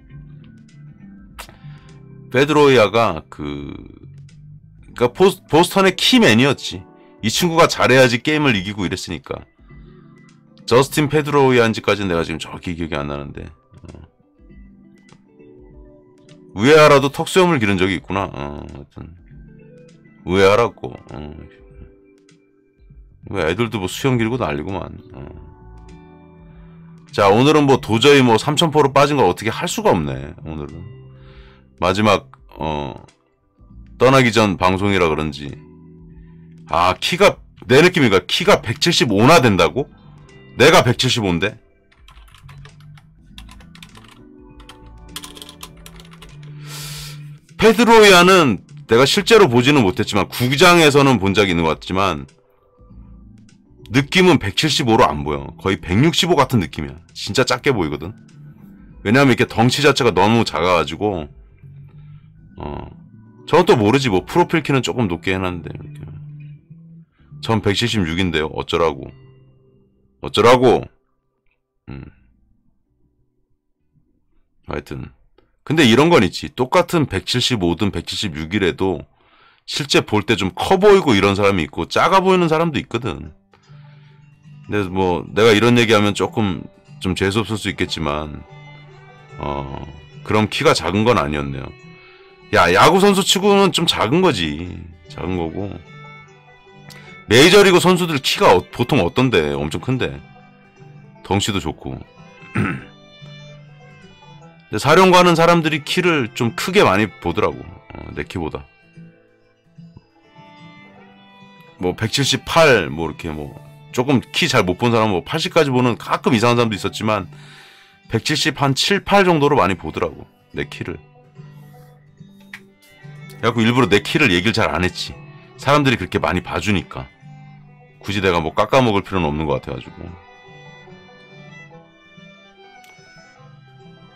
페드로이야가 그, 그니까 보스턴의 키맨이었지. 이 친구가 잘해야지 게임을 이기고 이랬으니까. 저스틴 페드로이한지까지는 내가 지금 정확히 기억이 안 나는데, 어. 우에하라도 턱수염을 기른 적이 있구나. 어, 하여튼 우에하라고. 어. 애들도 뭐 수염 기르고 난리구만. 어. 자, 오늘은 뭐 도저히 뭐 삼천포로 빠진 걸 어떻게 할 수가 없네. 오늘은 마지막 어, 떠나기 전 방송이라 그런지. 아, 키가 내 느낌이니까 키가 백칠십오나 된다고? 내가 백칠십오인데? 페드로이아는 내가 실제로 보지는 못했지만, 구장에서는 본 적이 있는 것 같지만, 느낌은 백칠십오로 안 보여. 거의 백육십오 같은 느낌이야. 진짜 작게 보이거든. 왜냐면 이렇게 덩치 자체가 너무 작아가지고. 어, 저는 또 모르지. 뭐 프로필 키는 조금 높게 해놨는데. 이렇게. 전 백칠십육인데요. 어쩌라고. 어쩌라고. 음. 하여튼. 근데 이런 건 있지. 똑같은 백칠십오든 백칠십육이라도 실제 볼 때 좀 커 보이고 이런 사람이 있고 작아 보이는 사람도 있거든. 근데 뭐 내가 이런 얘기하면 조금 좀 재수없을 수 있겠지만 어 그럼 키가 작은 건 아니었네요. 야, 야구선수 치고는 좀 작은 거지. 작은 거고. 메이저리그 선수들 키가 어, 보통 어떤데? 엄청 큰데. 덩치도 좋고. 근데 사령관 하는 사람들이 키를 좀 크게 많이 보더라고. 어, 내 키보다. 뭐 백칠십팔 뭐 이렇게 뭐 조금 키 잘 못 본 사람 뭐 팔십까지 보는 가끔 이상한 사람도 있었지만 백칠십 한 칠, 팔 정도로 많이 보더라고. 내 키를. 그래갖고 일부러 내 키를 얘기를 잘 안 했지. 사람들이 그렇게 많이 봐주니까. 굳이 내가 뭐 깎아먹을 필요는 없는 것 같아가지고.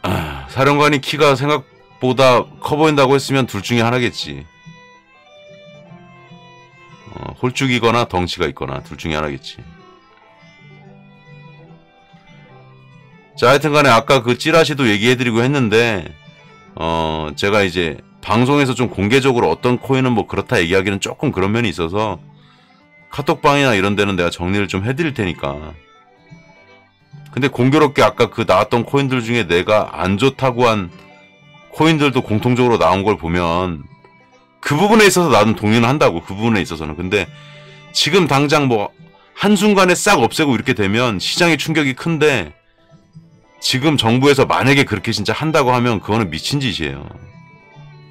아, 사령관이 키가 생각보다 커 보인다고 했으면 둘 중에 하나겠지. 어, 홀쭉이거나 덩치가 있거나 둘 중에 하나겠지. 자, 하여튼간에 아까 그 찌라시도 얘기해드리고 했는데 어 제가 이제 방송에서 좀 공개적으로 어떤 코인은 뭐 그렇다 얘기하기는 조금 그런 면이 있어서 카톡방이나 이런 데는 내가 정리를 좀 해드릴 테니까. 근데 공교롭게 아까 그 나왔던 코인들 중에 내가 안 좋다고 한 코인들도 공통적으로 나온 걸 보면 그 부분에 있어서 나는 동의는 한다고. 그 부분에 있어서는. 근데 지금 당장 뭐 한순간에 싹 없애고 이렇게 되면 시장의 충격이 큰데 지금 정부에서 만약에 그렇게 진짜 한다고 하면 그거는 미친 짓이에요.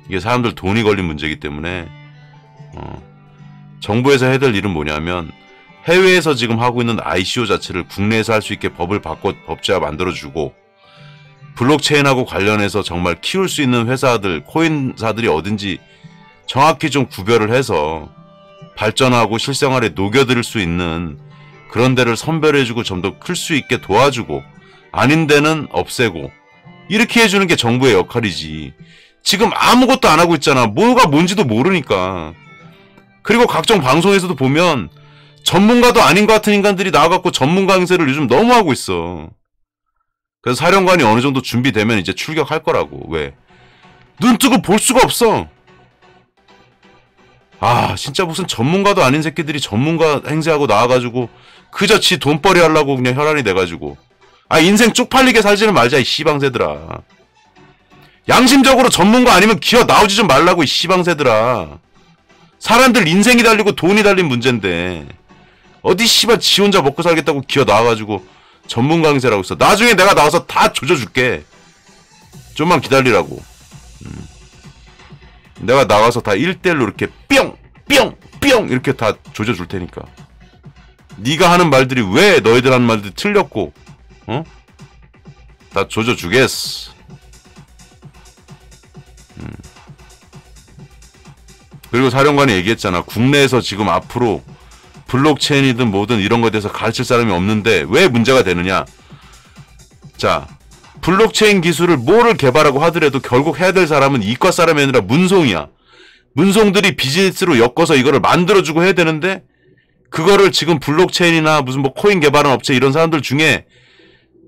이게 사람들 돈이 걸린 문제이기 때문에 어, 정부에서 해야 될 일은 뭐냐면 해외에서 지금 하고 있는 아이씨오 자체를 국내에서 할 수 있게 법을 바꿔 법제화 만들어주고 블록체인하고 관련해서 정말 키울 수 있는 회사들, 코인사들이 어딘지 정확히 좀 구별을 해서 발전하고 실생활에 녹여들일 수 있는 그런 데를 선별해주고 좀 더 클 수 있게 도와주고 아닌 데는 없애고 이렇게 해주는 게 정부의 역할이지. 지금 아무것도 안 하고 있잖아. 뭐가 뭔지도 모르니까. 그리고 각종 방송에서도 보면 전문가도 아닌 것 같은 인간들이 나와갖고 전문 강의를 요즘 너무 하고 있어. 그래서 사령관이 어느 정도 준비되면 이제 출격할 거라고. 왜? 눈 뜨고 볼 수가 없어. 아, 진짜 무슨 전문가도 아닌 새끼들이 전문가 행세하고 나와가지고 그저치 돈벌이 하려고 그냥 혈안이 돼가지고. 아, 인생 쪽팔리게 살지는 말자, 이 씨방새들아. 양심적으로 전문가 아니면 기어 나오지 좀 말라고, 이 씨방새들아. 사람들 인생이 달리고 돈이 달린 문제인데 어디 씨발 지 혼자 먹고 살겠다고 기어 나와가지고 전문가 행세라고 있어. 나중에 내가 나와서 다 조져줄게. 좀만 기다리라고. 음. 내가 나가서 다 일 대일로 이렇게 뿅! 뿅! 뿅! 이렇게 다 조져줄 테니까. 네가 하는 말들이 왜 너희들 하는 말들이 틀렸고 어? 다 조져주겠어. 음. 그리고 사령관이 얘기했잖아. 국내에서 지금 앞으로 블록체인이든 뭐든 이런 거에 대해서 가르칠 사람이 없는데 왜 문제가 되느냐. 자, 블록체인 기술을 뭐를 개발하고 하더라도 결국 해야 될 사람은 이과 사람이 아니라 문송이야. 문송들이 비즈니스로 엮어서 이거를 만들어주고 해야 되는데 그거를 지금 블록체인이나 무슨 뭐 코인 개발하는 업체 이런 사람들 중에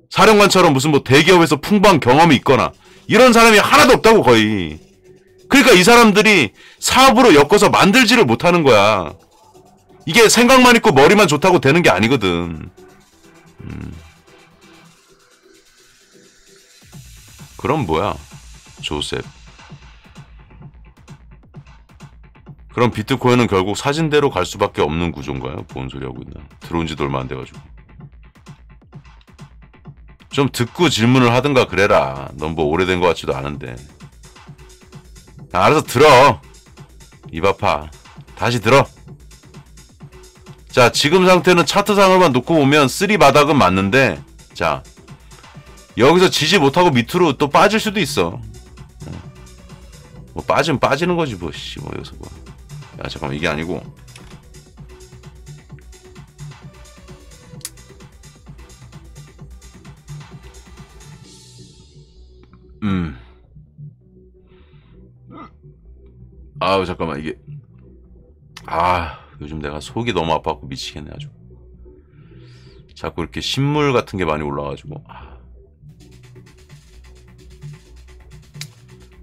사령관처럼 무슨 뭐 대기업에서 풍부한 경험이 있거나 이런 사람이 하나도 없다고 거의. 그러니까 이 사람들이 사업으로 엮어서 만들지를 못하는 거야. 이게 생각만 있고 머리만 좋다고 되는 게 아니거든. 음. 그럼 뭐야, 조셉. 그럼 비트코인은 결국 사진대로 갈 수밖에 없는 구조인가요? 뭔 소리 하고 있나. 들어온 지도 얼마 안 돼가지고. 좀 듣고 질문을 하든가 그래라. 넌 뭐 오래된 것 같지도 않은데. 야, 알아서 들어. 입 아파. 다시 들어. 자, 지금 상태는 차트상으로만 놓고 보면 쓰리 바닥은 맞는데 자, 여기서 지지 못하고 밑으로 또 빠질 수도 있어. 뭐 빠지면 빠지는 거지 뭐. 씨, 뭐 여기서 뭐. 야, 잠깐만, 이게 아니고 음. 아우 잠깐만 이게 아 요즘 내가 속이 너무 아팠고 미치겠네 아주. 자꾸 이렇게 신물 같은 게 많이 올라와가지고.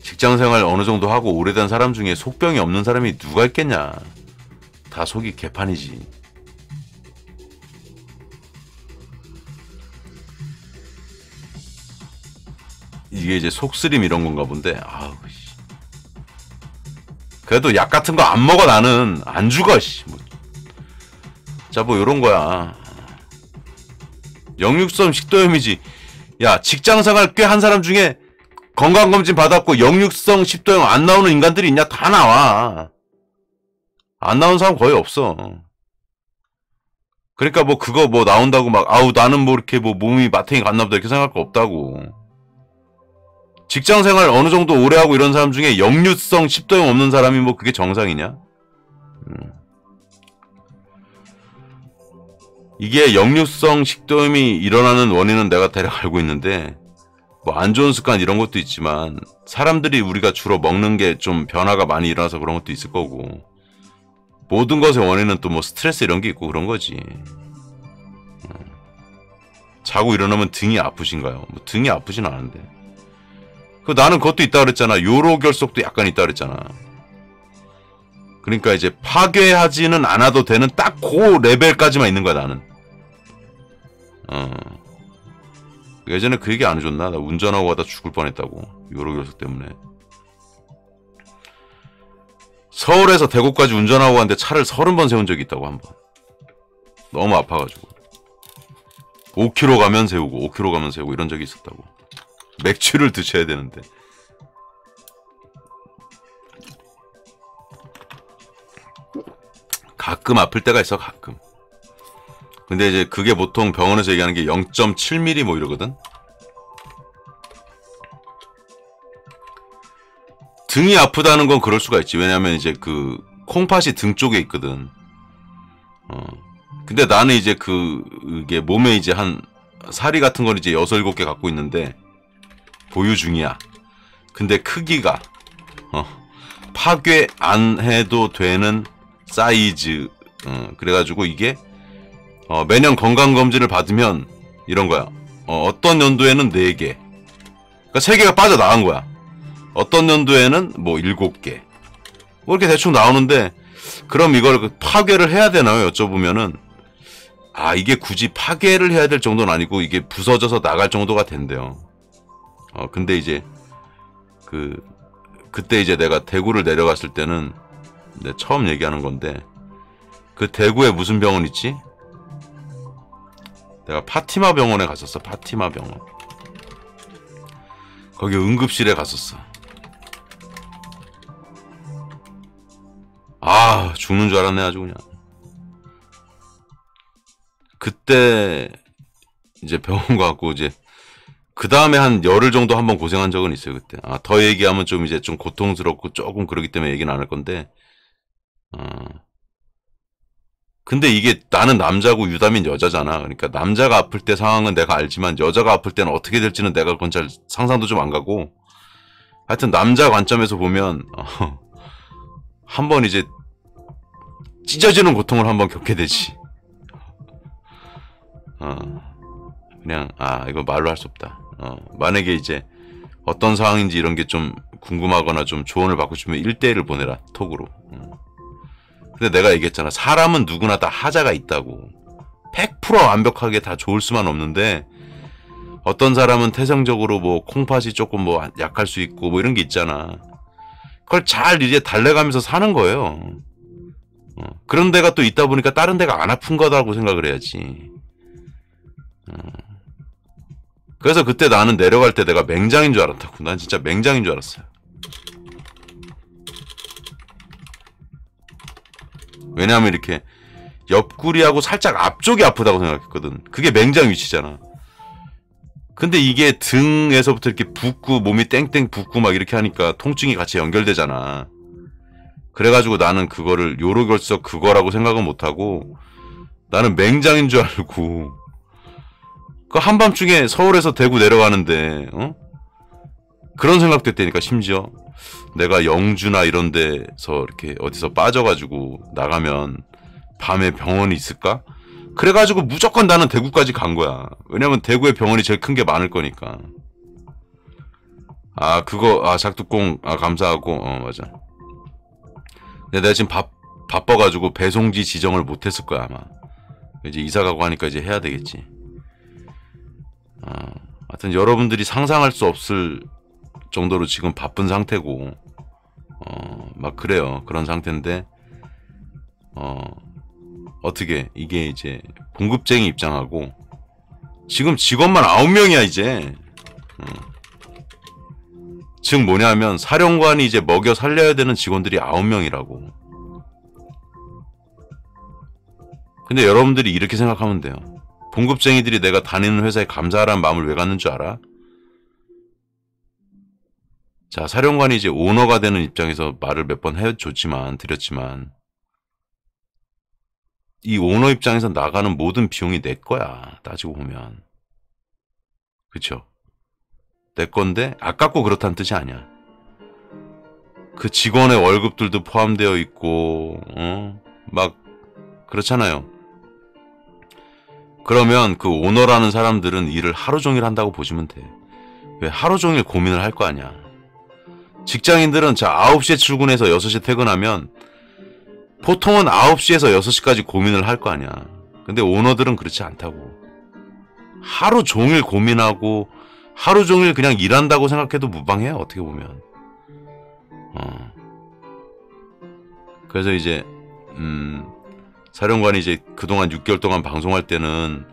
직장생활 어느 정도 하고 오래된 사람 중에 속병이 없는 사람이 누가 있겠냐. 다 속이 개판이지. 이게 이제 속쓰림 이런 건가 본데. 아우 씨. 그래도 약 같은 거 안 먹어 나는. 안 죽어 씨. 뭐. 자 뭐 요런 거야. 영육삼 식도염이지. 야 직장생활 꽤 한 사람 중에 건강검진 받았고 영육성 식도염 안 나오는 인간들이 있냐? 다 나와. 안 나온 사람 거의 없어. 그러니까 뭐 그거 뭐 나온다고 막 아우 나는 뭐 이렇게 뭐 몸이 마탱이 갔나보다 이렇게 생각할 거 없다고. 직장생활 어느 정도 오래 하고 이런 사람 중에 영육성 식도염 없는 사람이 뭐 그게 정상이냐? 음. 이게 역류성 식도염이 일어나는 원인은 내가 대략 알고 있는데 뭐 안 좋은 습관 이런 것도 있지만 사람들이 우리가 주로 먹는 게 좀 변화가 많이 일어나서 그런 것도 있을 거고 모든 것의 원인은 또 뭐 스트레스 이런 게 있고 그런 거지. 자고 일어나면 등이 아프신가요? 뭐 등이 아프진 않은데 그 나는 그것도 있다 그랬잖아. 요로결석도 약간 있다 그랬잖아. 그러니까 이제 파괴하지는 않아도 되는 딱 그 레벨까지만 있는 거야 나는. 어. 예전에 그 얘기 안 해줬나? 나 운전하고 가다 죽을 뻔했다고. 요로결석 때문에. 서울에서 대구까지 운전하고 갔는데 차를 서른 번 세운 적이 있다고 한 번. 너무 아파가지고. 오 킬로미터 가면 세우고 오 킬로미터 가면 세우고 이런 적이 있었다고. 맥주를 드셔야 되는데. 가끔 아플 때가 있어 가끔. 근데 이제 그게 보통 병원에서 얘기하는 게 영 점 칠 밀리미터 뭐 이러거든. 등이 아프다는 건 그럴 수가 있지. 왜냐면 이제 그 콩팥이 등 쪽에 있거든. 어. 근데 나는 이제 그 이게 몸에 이제 한 사리 같은 걸 이제 여섯 일곱 개 갖고 있는데 보유 중이야. 근데 크기가 어. 파괴 안 해도 되는 사이즈. 어, 그래가지고 이게 어, 매년 건강검진을 받으면 이런 거야. 어, 어떤 연도에는 네 개. 그러니까 세 개가 빠져나간 거야. 어떤 연도에는 뭐 일곱 개. 뭐 이렇게 대충 나오는데 그럼 이걸 파괴를 해야 되나요? 여쭤보면은 아 이게 굳이 파괴를 해야 될 정도는 아니고 이게 부서져서 나갈 정도가 된대요. 어, 근데 이제 그 그때 이제 내가 대구를 내려갔을 때는 네, 처음 얘기하는 건데 그 대구에 무슨 병원 있지? 내가 파티마 병원에 갔었어. 파티마 병원 거기 응급실에 갔었어. 아 죽는 줄 알았네 아주 그냥. 그때 이제 병원 가고 이제 그 다음에 한 열흘 정도 한번 고생한 적은 있어요 그때. 아 더 얘기하면 좀 이제 좀 고통스럽고 조금 그러기 때문에 얘기는 안 할 건데. 어. 근데 이게 나는 남자고 유담인 여자잖아. 그러니까 남자가 아플 때 상황은 내가 알지만 여자가 아플 때는 어떻게 될지는 내가 그건 잘 상상도 좀 안 가고 하여튼 남자 관점에서 보면 어, 한번 이제 찢어지는 고통을 한번 겪게 되지. 어, 그냥 아 이거 말로 할 수 없다. 어, 만약에 이제 어떤 상황인지 이런 게 좀 궁금하거나 좀 조언을 받고 싶으면 일 대일을 보내라 톡으로. 어. 근데 내가 얘기했잖아. 사람은 누구나 다 하자가 있다고. 백 퍼센트 완벽하게 다 좋을 수만 없는데 어떤 사람은 태생적으로 뭐 콩팥이 조금 뭐 약할 수 있고 뭐 이런 게 있잖아. 그걸 잘 이제 달래가면서 사는 거예요. 어. 그런 데가 또 있다 보니까 다른 데가 안 아픈 거라고 생각을 해야지. 어. 그래서 그때 나는 내려갈 때 내가 맹장인 줄 알았다고. 난 진짜 맹장인 줄 알았어요. 왜냐하면 이렇게 옆구리하고 살짝 앞쪽이 아프다고 생각했거든. 그게 맹장 위치잖아. 근데 이게 등에서부터 이렇게 붓고 몸이 땡땡 붓고 막 이렇게 하니까 통증이 같이 연결되잖아. 그래가지고 나는 그거를 요로결석 그거라고 생각은 못하고 나는 맹장인 줄 알고 그 한밤중에 서울에서 대구 내려가는데 어? 그런 생각도 했다니까. 심지어 내가 영주나 이런 데서 이렇게 어디서 빠져가지고 나가면 밤에 병원이 있을까? 그래가지고 무조건 나는 대구까지 간 거야. 왜냐면 대구에 병원이 제일 큰 게 많을 거니까. 아 그거 아 작두콩 아 감사하고. 어 맞아. 근데 내가 지금 바, 바빠가지고 배송지 지정을 못했을 거야 아마. 이제 이사가고 하니까 이제 해야 되겠지. 어, 하여튼 여러분들이 상상할 수 없을 정도로 지금 바쁜 상태고 어, 막 그래요. 그런 상태인데 어, 어떻게 이게 이제 공급쟁이 입장하고 지금 직원만 아홉 명이야 이제. 어. 즉 뭐냐면 사령관이 이제 먹여 살려야 되는 직원들이 아홉 명이라고. 근데 여러분들이 이렇게 생각하면 돼요. 봉급쟁이들이 내가 다니는 회사에 감사하라는 마음을 왜 갖는 줄 알아? 자, 사령관이 이제 오너가 되는 입장에서 말을 몇 번 해줬지만 드렸지만 이 오너 입장에서 나가는 모든 비용이 내 거야. 따지고 보면. 그쵸? 내 건데 아깝고 그렇다는 뜻이 아니야. 그 직원의 월급들도 포함되어 있고 어? 막 그렇잖아요. 그러면 그 오너라는 사람들은 일을 하루 종일 한다고 보시면 돼. 왜 하루 종일 고민을 할 거 아니야. 직장인들은 자 아홉 시에 출근해서 여섯 시에 퇴근하면 보통은 아홉 시에서 여섯 시까지 고민을 할 거 아니야. 근데 오너들은 그렇지 않다고. 하루 종일 고민하고 하루 종일 그냥 일한다고 생각해도 무방해 어떻게 보면. 어. 그래서 이제 음, 사령관이 이제 그동안 육 개월 동안 방송할 때는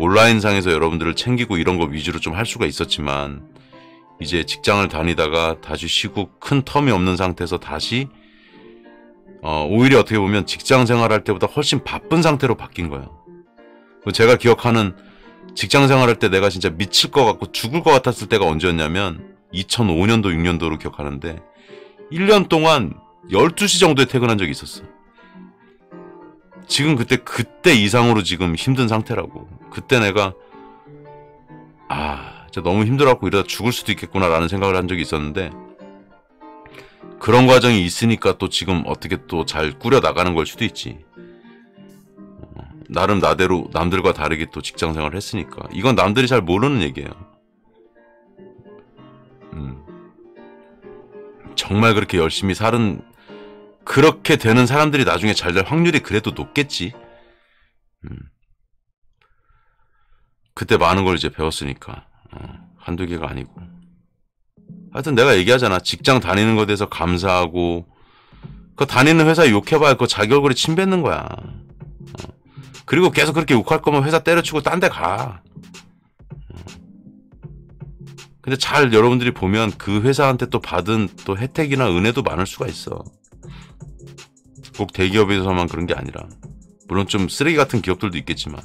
온라인상에서 여러분들을 챙기고 이런 거 위주로 좀 할 수가 있었지만 이제 직장을 다니다가 다시 쉬고 큰 텀이 없는 상태에서 다시 어, 오히려 어떻게 보면 직장 생활할 때보다 훨씬 바쁜 상태로 바뀐 거예요. 제가 기억하는 직장 생활할 때 내가 진짜 미칠 것 같고 죽을 것 같았을 때가 언제였냐면 이천오 년도 육 년도로 기억하는데 일 년 동안 열두 시 정도에 퇴근한 적이 있었어. 지금 그때 그때 이상으로 지금 힘든 상태라고. 그때 내가 아 진짜 너무 힘들어갖고 이러다 죽을 수도 있겠구나 라는 생각을 한 적이 있었는데 그런 과정이 있으니까 또 지금 어떻게 또 잘 꾸려나가는 걸 수도 있지. 나름 나대로 남들과 다르게 또 직장생활을 했으니까. 이건 남들이 잘 모르는 얘기예요. 음. 정말 그렇게 열심히 살은 그렇게 되는 사람들이 나중에 잘 될 확률이 그래도 높겠지. 음. 그때 많은 걸 이제 배웠으니까. 어. 한두 개가 아니고. 하여튼 내가 얘기하잖아. 직장 다니는 것에 대해서 감사하고 그 다니는 회사에 욕해봐야 그거 자기 얼굴에 침 뱉는 거야. 어. 그리고 계속 그렇게 욕할 거면 회사 때려치고 딴 데 가. 근데 잘 여러분들이 보면 그 회사한테 또 받은 또 혜택이나 은혜도 많을 수가 있어. 꼭 대기업에서만 그런 게 아니라. 물론 좀 쓰레기 같은 기업들도 있겠지만.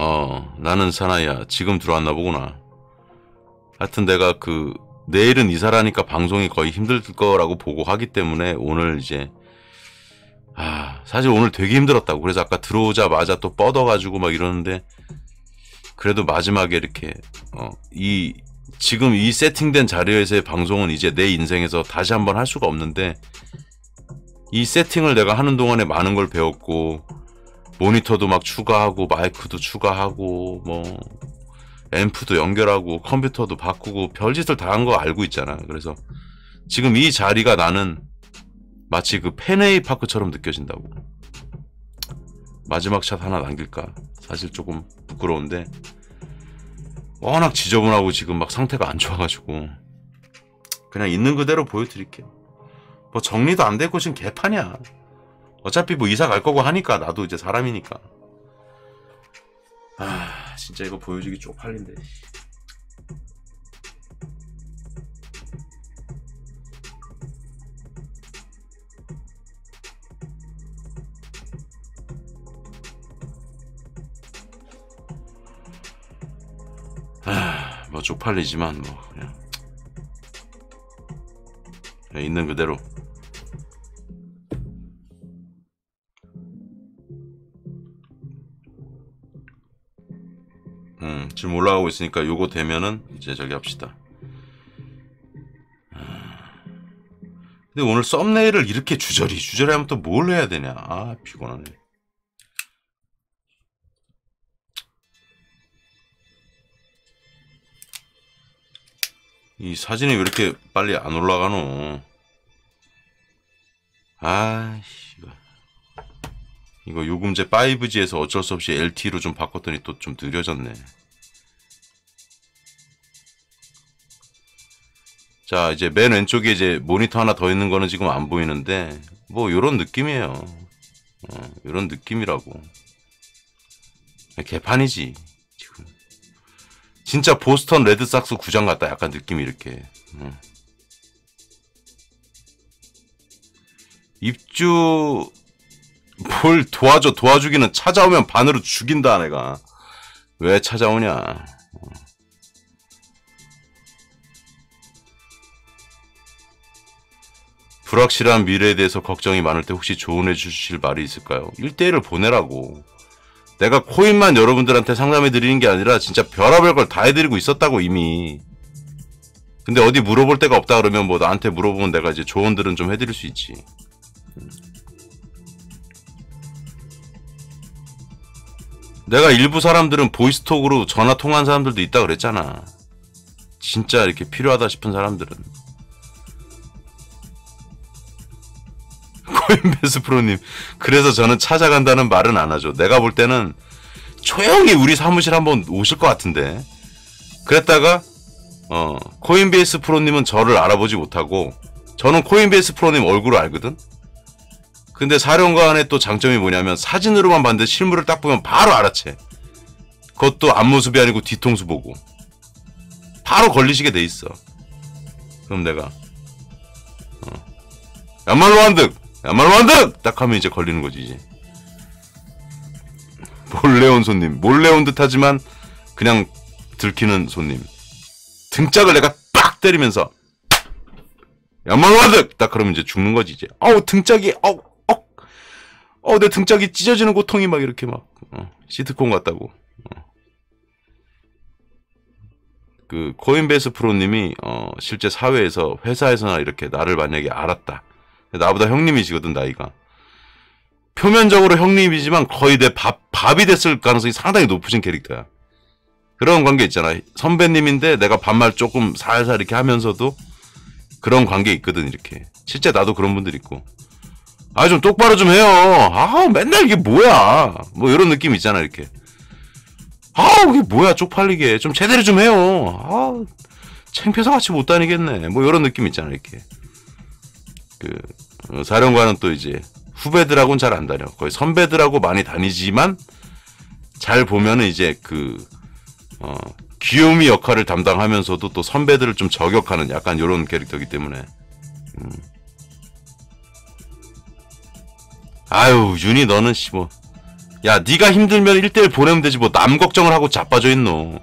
어, 나는 사나이야. 지금 들어왔나 보구나. 하여튼 내가 그 내일은 이사라니까 방송이 거의 힘들 거라고 보고 하기 때문에 오늘 이제 아, 사실 오늘 되게 힘들었다고. 그래서 아까 들어오자마자 또 뻗어가지고 막 이러는데 그래도 마지막에 이렇게 어, 이 지금 이 세팅된 자리에서의 방송은 이제 내 인생에서 다시 한번 할 수가 없는데 이 세팅을 내가 하는 동안에 많은 걸 배웠고 모니터도 막 추가하고 마이크도 추가하고 뭐 앰프도 연결하고 컴퓨터도 바꾸고 별짓을 다 한 거 알고 있잖아. 그래서 지금 이 자리가 나는 마치 그 펜웨이 파크처럼 느껴진다고. 마지막 샷 하나 남길까? 사실 조금 부끄러운데 워낙 지저분하고 지금 막 상태가 안 좋아가지고 그냥 있는 그대로 보여드릴게요. 뭐 정리도 안 되고 지금 개판이야. 어차피 뭐 이사 갈 거고 하니까 나도 이제 사람이니까. 아 진짜 이거 보여주기 쪽팔린데. 아, 뭐 쪽팔리지만 뭐 그냥, 그냥 있는 그대로. 음, 음, 지금 올라가고 있으니까 요거 되면은 이제 저기 합시다. 근데 오늘 썸네일을 이렇게 주저리 주저리 하면 또 뭘 해야 되냐. 아, 피곤하네. 이 사진이 왜 이렇게 빨리 안 올라가노. 아, 이거 이거 요금제 파이브 지에서 어쩔 수 없이 엘티이로 좀 바꿨더니 또 좀 느려졌네. 자, 이제 맨 왼쪽에 이제 모니터 하나 더 있는 거는 지금 안 보이는데 뭐 요런 느낌이에요. 어, 요런 느낌이라고. 개판이지 지금. 진짜 보스턴 레드삭스 구장 같다 약간 느낌이 이렇게. 어. 입주 뭘 도와줘. 도와주기는 찾아오면 반으로 죽인다. 내가 왜 찾아오냐. 어. 불확실한 미래에 대해서 걱정이 많을 때 혹시 조언해 주실 말이 있을까요? 일대일을 보내라고. 내가 코인만 여러분들한테 상담해 드리는 게 아니라 진짜 별의별 걸 다 해드리고 있었다고 이미. 근데 어디 물어볼 데가 없다 그러면 뭐 나한테 물어보면 내가 이제 조언들은 좀 해드릴 수 있지. 내가 일부 사람들은 보이스톡으로 전화 통화한 사람들도 있다 그랬잖아. 진짜 이렇게 필요하다 싶은 사람들은. 코인베스 프로님, 그래서 저는 찾아간다는 말은 안 하죠. 내가 볼 때는 조용히 우리 사무실 한번 오실 것 같은데. 그랬다가 어, 코인베이스 프로님은 저를 알아보지 못하고 저는 코인베이스 프로님 얼굴을 알거든. 근데 사령관의 또 장점이 뭐냐면 사진으로만 봤는데 실물을 딱 보면 바로 알아채. 그것도 앞모습이 아니고 뒤통수 보고 바로 걸리시게 돼 있어. 그럼 내가 어, 야말로 한득! 야말로 한득! 딱 하면 이제 걸리는 거지 이제. 몰래 온 손님. 몰래 온 듯 하지만 그냥 들키는 손님. 등짝을 내가 빡 때리면서 야말로 한득! 딱 그러면 이제 죽는 거지 이제. 어우 등짝이 어우 억! 어우 내 등짝이 찢어지는 고통이 막 이렇게 막 어, 시트콤 같다고. 어. 그 코인베이스 프로님이 어, 실제 사회에서 회사에서나 이렇게 나를 만약에 알았다. 나보다 형님이시거든 나이가. 표면적으로 형님이지만 거의 내 밥, 밥이 됐을 가능성이 상당히 높으신 캐릭터야. 그런 관계 있잖아. 선배님인데 내가 반말 조금 살살 이렇게 하면서도 그런 관계 있거든 이렇게. 실제 나도 그런 분들 있고. 아 좀 똑바로 좀 해요. 아 맨날 이게 뭐야 뭐 이런 느낌 있잖아 이렇게. 아 이게 뭐야 쪽팔리게 좀 제대로 좀 해요. 아 창피해서 같이 못 다니겠네 뭐 이런 느낌 있잖아 이렇게. 그 사령관은 또 이제 후배들하고는 잘 안 다녀. 거의 선배들하고 많이 다니지만 잘 보면은 이제 그 어, 귀요미 역할을 담당하면서도 또 선배들을 좀 저격하는 약간 요런 캐릭터이기 때문에. 음. 아유 윤희 너는 씨 뭐 야 니가 힘들면 일대일 보내면 되지 뭐 남 걱정을 하고 자빠져 있노.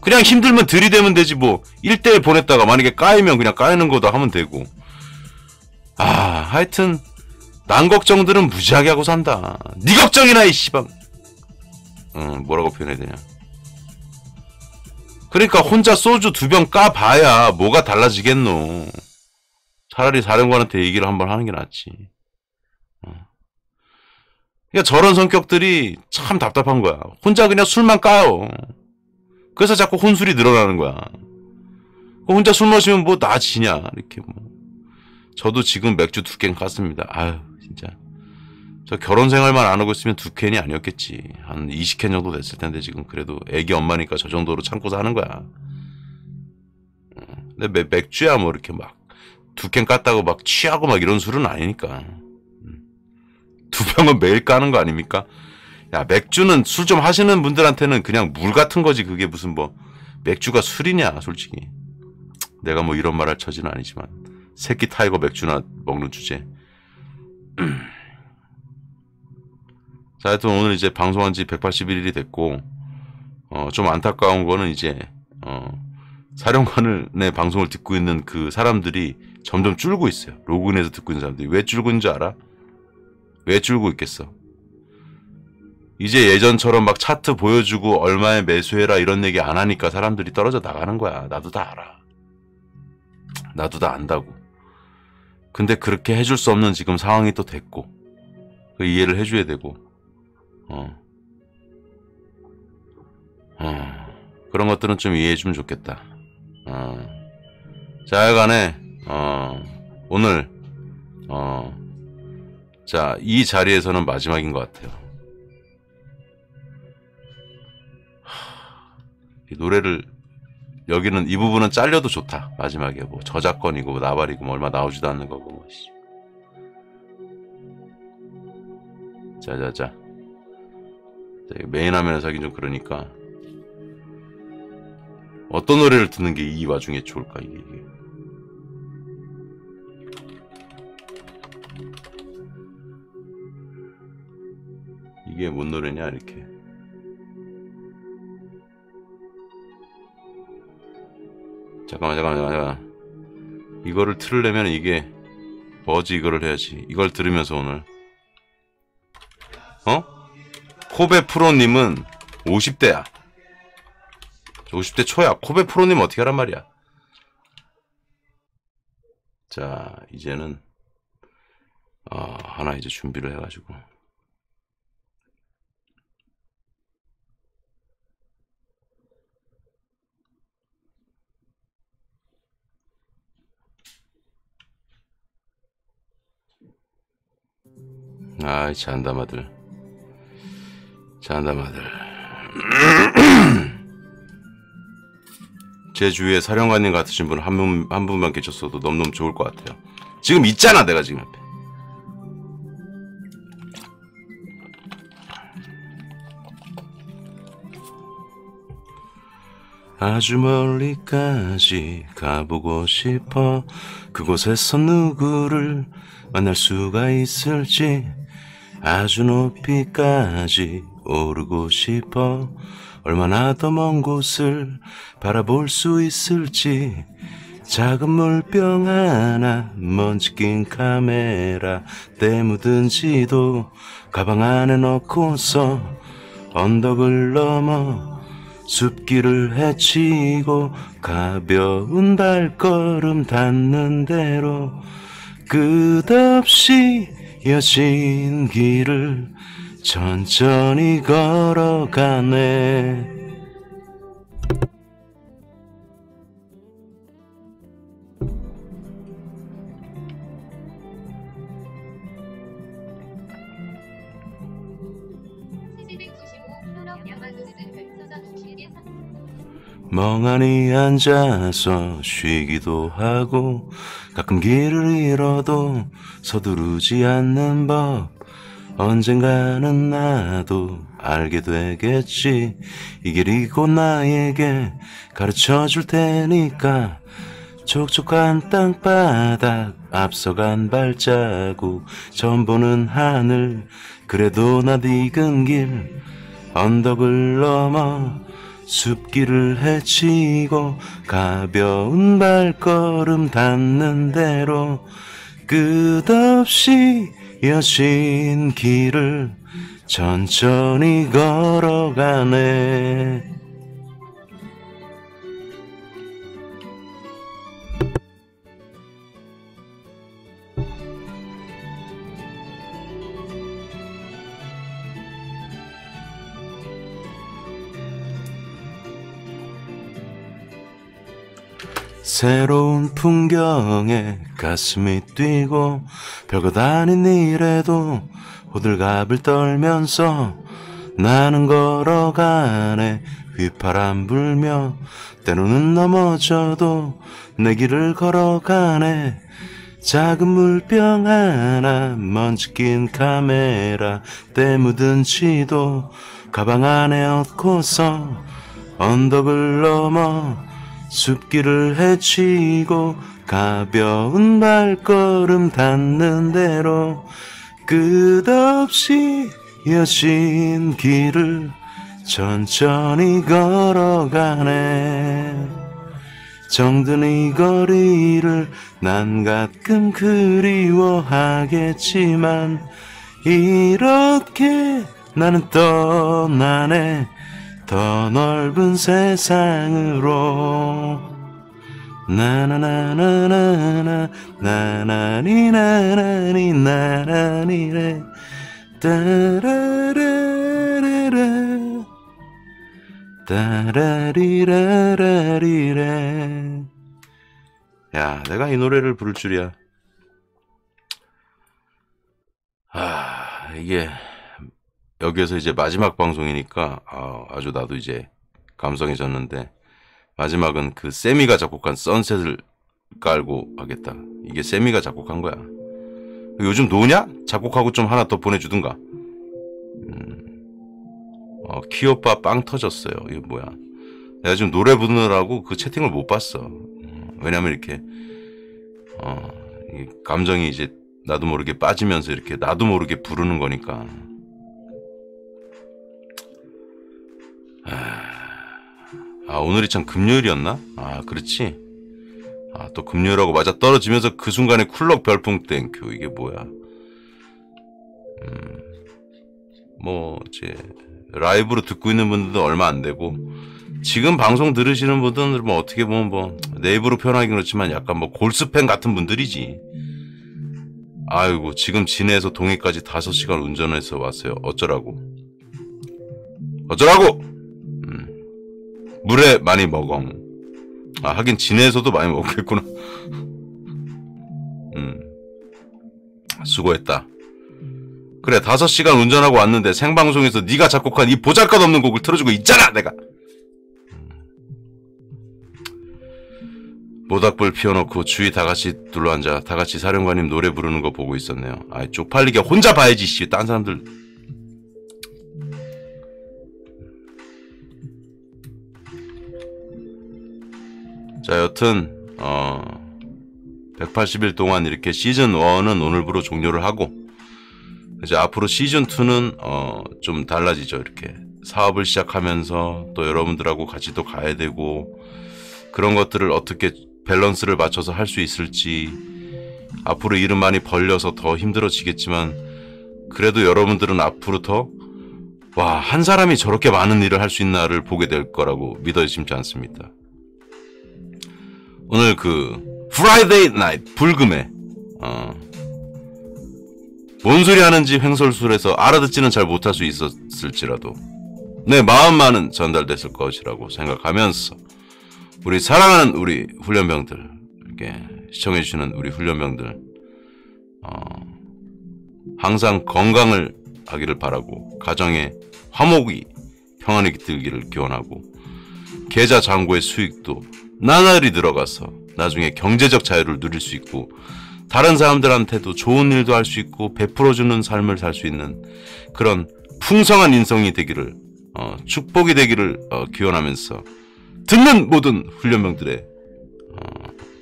그냥 힘들면 들이대면 되지 뭐 일대일 보냈다가 만약에 까이면 그냥 까이는 거다 하면 되고. 아 하여튼 남 걱정들은 무지하게 하고 산다. 니 걱정이나 이 씨방. 어, 뭐라고 표현해야 되냐. 그러니까 혼자 소주 두 병 까봐야 뭐가 달라지겠노. 차라리 사령관한테 얘기를 한번 하는 게 낫지. 어. 그러니까 저런 성격들이 참 답답한 거야. 혼자 그냥 술만 까요. 그래서 자꾸 혼술이 늘어나는 거야. 혼자 술 마시면 뭐 나 지냐 이렇게 뭐. 저도 지금 맥주 두 캔 깠습니다. 아유 진짜 저 결혼 생활만 안 하고 있으면 두 캔이 아니었겠지. 한 이십 캔 정도 됐을 텐데 지금 그래도 애기 엄마니까 저 정도로 참고 사는 거야. 근데 맥주야 뭐 이렇게 막 두 캔 깠다고 막 취하고 막 이런 술은 아니니까. 두 병은 매일 까는 거 아닙니까? 야 맥주는 술 좀 하시는 분들한테는 그냥 물 같은 거지. 그게 무슨 뭐 맥주가 술이냐 솔직히. 내가 뭐 이런 말 할 처지는 아니지만 새끼 타이거 맥주나 먹는 주제. 자 하여튼 오늘 이제 방송한 지 백팔십일 일이 됐고 어, 좀 안타까운 거는 이제 어, 사령관의 방송을 듣고 있는 그 사람들이 점점 줄고 있어요. 로그인해서 듣고 있는 사람들이. 왜 줄고 있는 줄 알아? 왜 줄고 있겠어? 이제 예전처럼 막 차트 보여주고 얼마에 매수해라 이런 얘기 안 하니까 사람들이 떨어져 나가는 거야. 나도 다 알아. 나도 다 안다고. 근데 그렇게 해줄 수 없는 지금 상황이 또 됐고, 그 이해를 해줘야 되고, 어. 어. 그런 것들은 좀 이해해주면 좋겠다. 어. 자, 여간에, 어, 오늘, 어, 자, 이 자리에서는 마지막인 것 같아요. 이 노래를, 여기는 이 부분은 잘려도 좋다. 마지막에 뭐 저작권이고 나발이고 뭐 얼마 나오지도 않는 거고. 자자자. 메인 화면에서 하긴 좀 그러니까 어떤 노래를 듣는 게 이 와중에 좋을까 이게. 이게. 이게 뭔 노래냐 이렇게. 잠깐만 잠깐만 잠깐만 이거를 틀으려면 이게 뭐지? 이거를 해야지. 이걸 들으면서 오늘 어? 코베프로님은 오십 대야 오십 대 초야. 코베프로님 어떻게 하란 말이야. 자 이제는 어, 하나 이제 준비를 해가지고 아이 잔담아들 잔담아들 제 주위에 사령관님 같으신 분 한 분, 한 분만 계셨어도 너무너무 좋을 것 같아요. 지금 있잖아 내가 지금 앞에. 아주 멀리까지 가보고 싶어. 그곳에서 누구를 만날 수가 있을지. 아주 높이까지 오르고 싶어. 얼마나 더 먼 곳을 바라볼 수 있을지. 작은 물병 하나 먼지 낀 카메라 때 묻은 지도 가방 안에 넣고서 언덕을 넘어 숲길을 헤치고 가벼운 발걸음 닿는 대로 끝없이 이어진 길을 천천히 걸어가네. 멍하니 앉아서 쉬기도 하고 가끔 길을 잃어도 서두르지 않는 법. 언젠가는 나도 알게 되겠지. 이 길이 곧 나에게 가르쳐줄 테니까. 촉촉한 땅바닥 앞서간 발자국 전보는 하늘. 그래도 나 익은 길 언덕을 넘어 숲길을 헤치고 가벼운 발걸음 닿는 대로 끝없이 이어진 길을 천천히 걸어가네. 새로운 풍경에 가슴이 뛰고 별것 아닌 일에도 호들갑을 떨면서 나는 걸어가네. 휘파람 불며 때로는 넘어져도 내 길을 걸어가네. 작은 물병 하나 먼지 낀 카메라 때 묻은 지도 가방 안에 얻고서 언덕을 넘어 숲길을 헤치고 가벼운 발걸음 닿는 대로 끝없이 이어진 길을 천천히 걸어가네. 정든 이 거리를 난 가끔 그리워하겠지만 이렇게 나는 떠나네 더 넓은 세상으로. 나나나나나나 나나니나나니 나나니네 따라라라라 따라리라라리라. 야, 내가 이 노래를 부를 줄이야. 아, 이게 여기에서 이제 마지막 방송이니까 아, 아주 나도 이제 감성해졌는데, 마지막은 그 세미가 작곡한 선셋을 깔고 하겠다. 이게 세미가 작곡한 거야. 요즘 노냐? 작곡하고 좀 하나 더 보내주든가. 음. 어, 키오빠 빵 터졌어요. 이게 뭐야? 내가 지금 노래 부르느라고 그 채팅을 못 봤어. 음. 왜냐면 이렇게 어, 이 감정이 이제 나도 모르게 빠지면서 이렇게 나도 모르게 부르는 거니까. 아, 오늘이 참 금요일이었나? 아, 그렇지. 아, 또 금요일하고 맞아 떨어지면서 그 순간에 쿨럭 별풍 땡큐. 이게 뭐야? 음, 뭐 이제 라이브로 듣고 있는 분들도 얼마 안 되고, 지금 방송 들으시는 분들은 뭐 어떻게 보면 뭐 내 입으로 표현하긴 그렇지만 약간 뭐 골수팬 같은 분들이지. 아이고, 지금 진해에서 동해까지 다섯 시간 운전해서 왔어요. 어쩌라고? 어쩌라고? 음. 물에 많이 먹어. 아, 하긴 진해에서도 많이 먹겠구나. 음. 수고했다. 그래, 다섯 시간 운전하고 왔는데 생방송에서 네가 작곡한 이 보잘것없는 곡을 틀어주고 있잖아, 내가. 모닥불 피워놓고 주위 다같이 둘러앉아 다같이 사령관님 노래 부르는 거 보고 있었네요. 아이, 쪽팔리게 혼자 봐야지, 씨. 딴 사람들. 자, 여튼 어, 백팔십 일 동안 이렇게 시즌 일은 오늘부로 종료를 하고, 이제 앞으로 시즌 이는 어, 좀 달라지죠. 이렇게 사업을 시작하면서 또 여러분들하고 같이 또 가야 되고, 그런 것들을 어떻게 밸런스를 맞춰서 할 수 있을지. 앞으로 일은 많이 벌려서 더 힘들어지겠지만, 그래도 여러분들은 앞으로 더 와, 한 사람이 저렇게 많은 일을 할 수 있나를 보게 될 거라고 믿어지지 않습니다. 오늘 그 프라이데이 나이트 불금에 어, 뭔 소리 하는지 횡설수설해서 알아듣지는 잘 못할 수 있었을지라도 내 마음만은 전달됐을 것이라고 생각하면서, 우리 사랑하는 우리 훈련병들, 이렇게 시청해주시는 우리 훈련병들, 어, 항상 건강을 하기를 바라고, 가정에 화목이 평안이 깃들기를 기원하고, 계좌 잔고의 수익도 나날이 들어가서 나중에 경제적 자유를 누릴 수 있고, 다른 사람들한테도 좋은 일도 할 수 있고 베풀어주는 삶을 살 수 있는 그런 풍성한 인성이 되기를, 어, 축복이 되기를 어, 기원하면서, 듣는 모든 훈련병들의 어,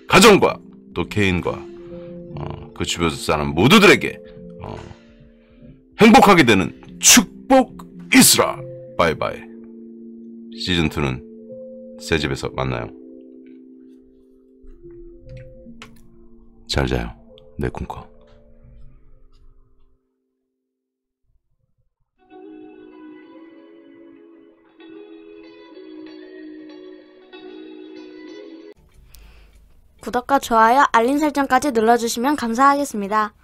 가정과 또 개인과 어, 그 주변 사람 모두들에게 어, 행복하게 되는 축복 있으라. 바이바이. 시즌 이는 새 집에서 만나요. 잘 자요, 내 꿈꿔. 구독과 좋아요, 알림 설정까지 눌러주시면 감사하겠습니다.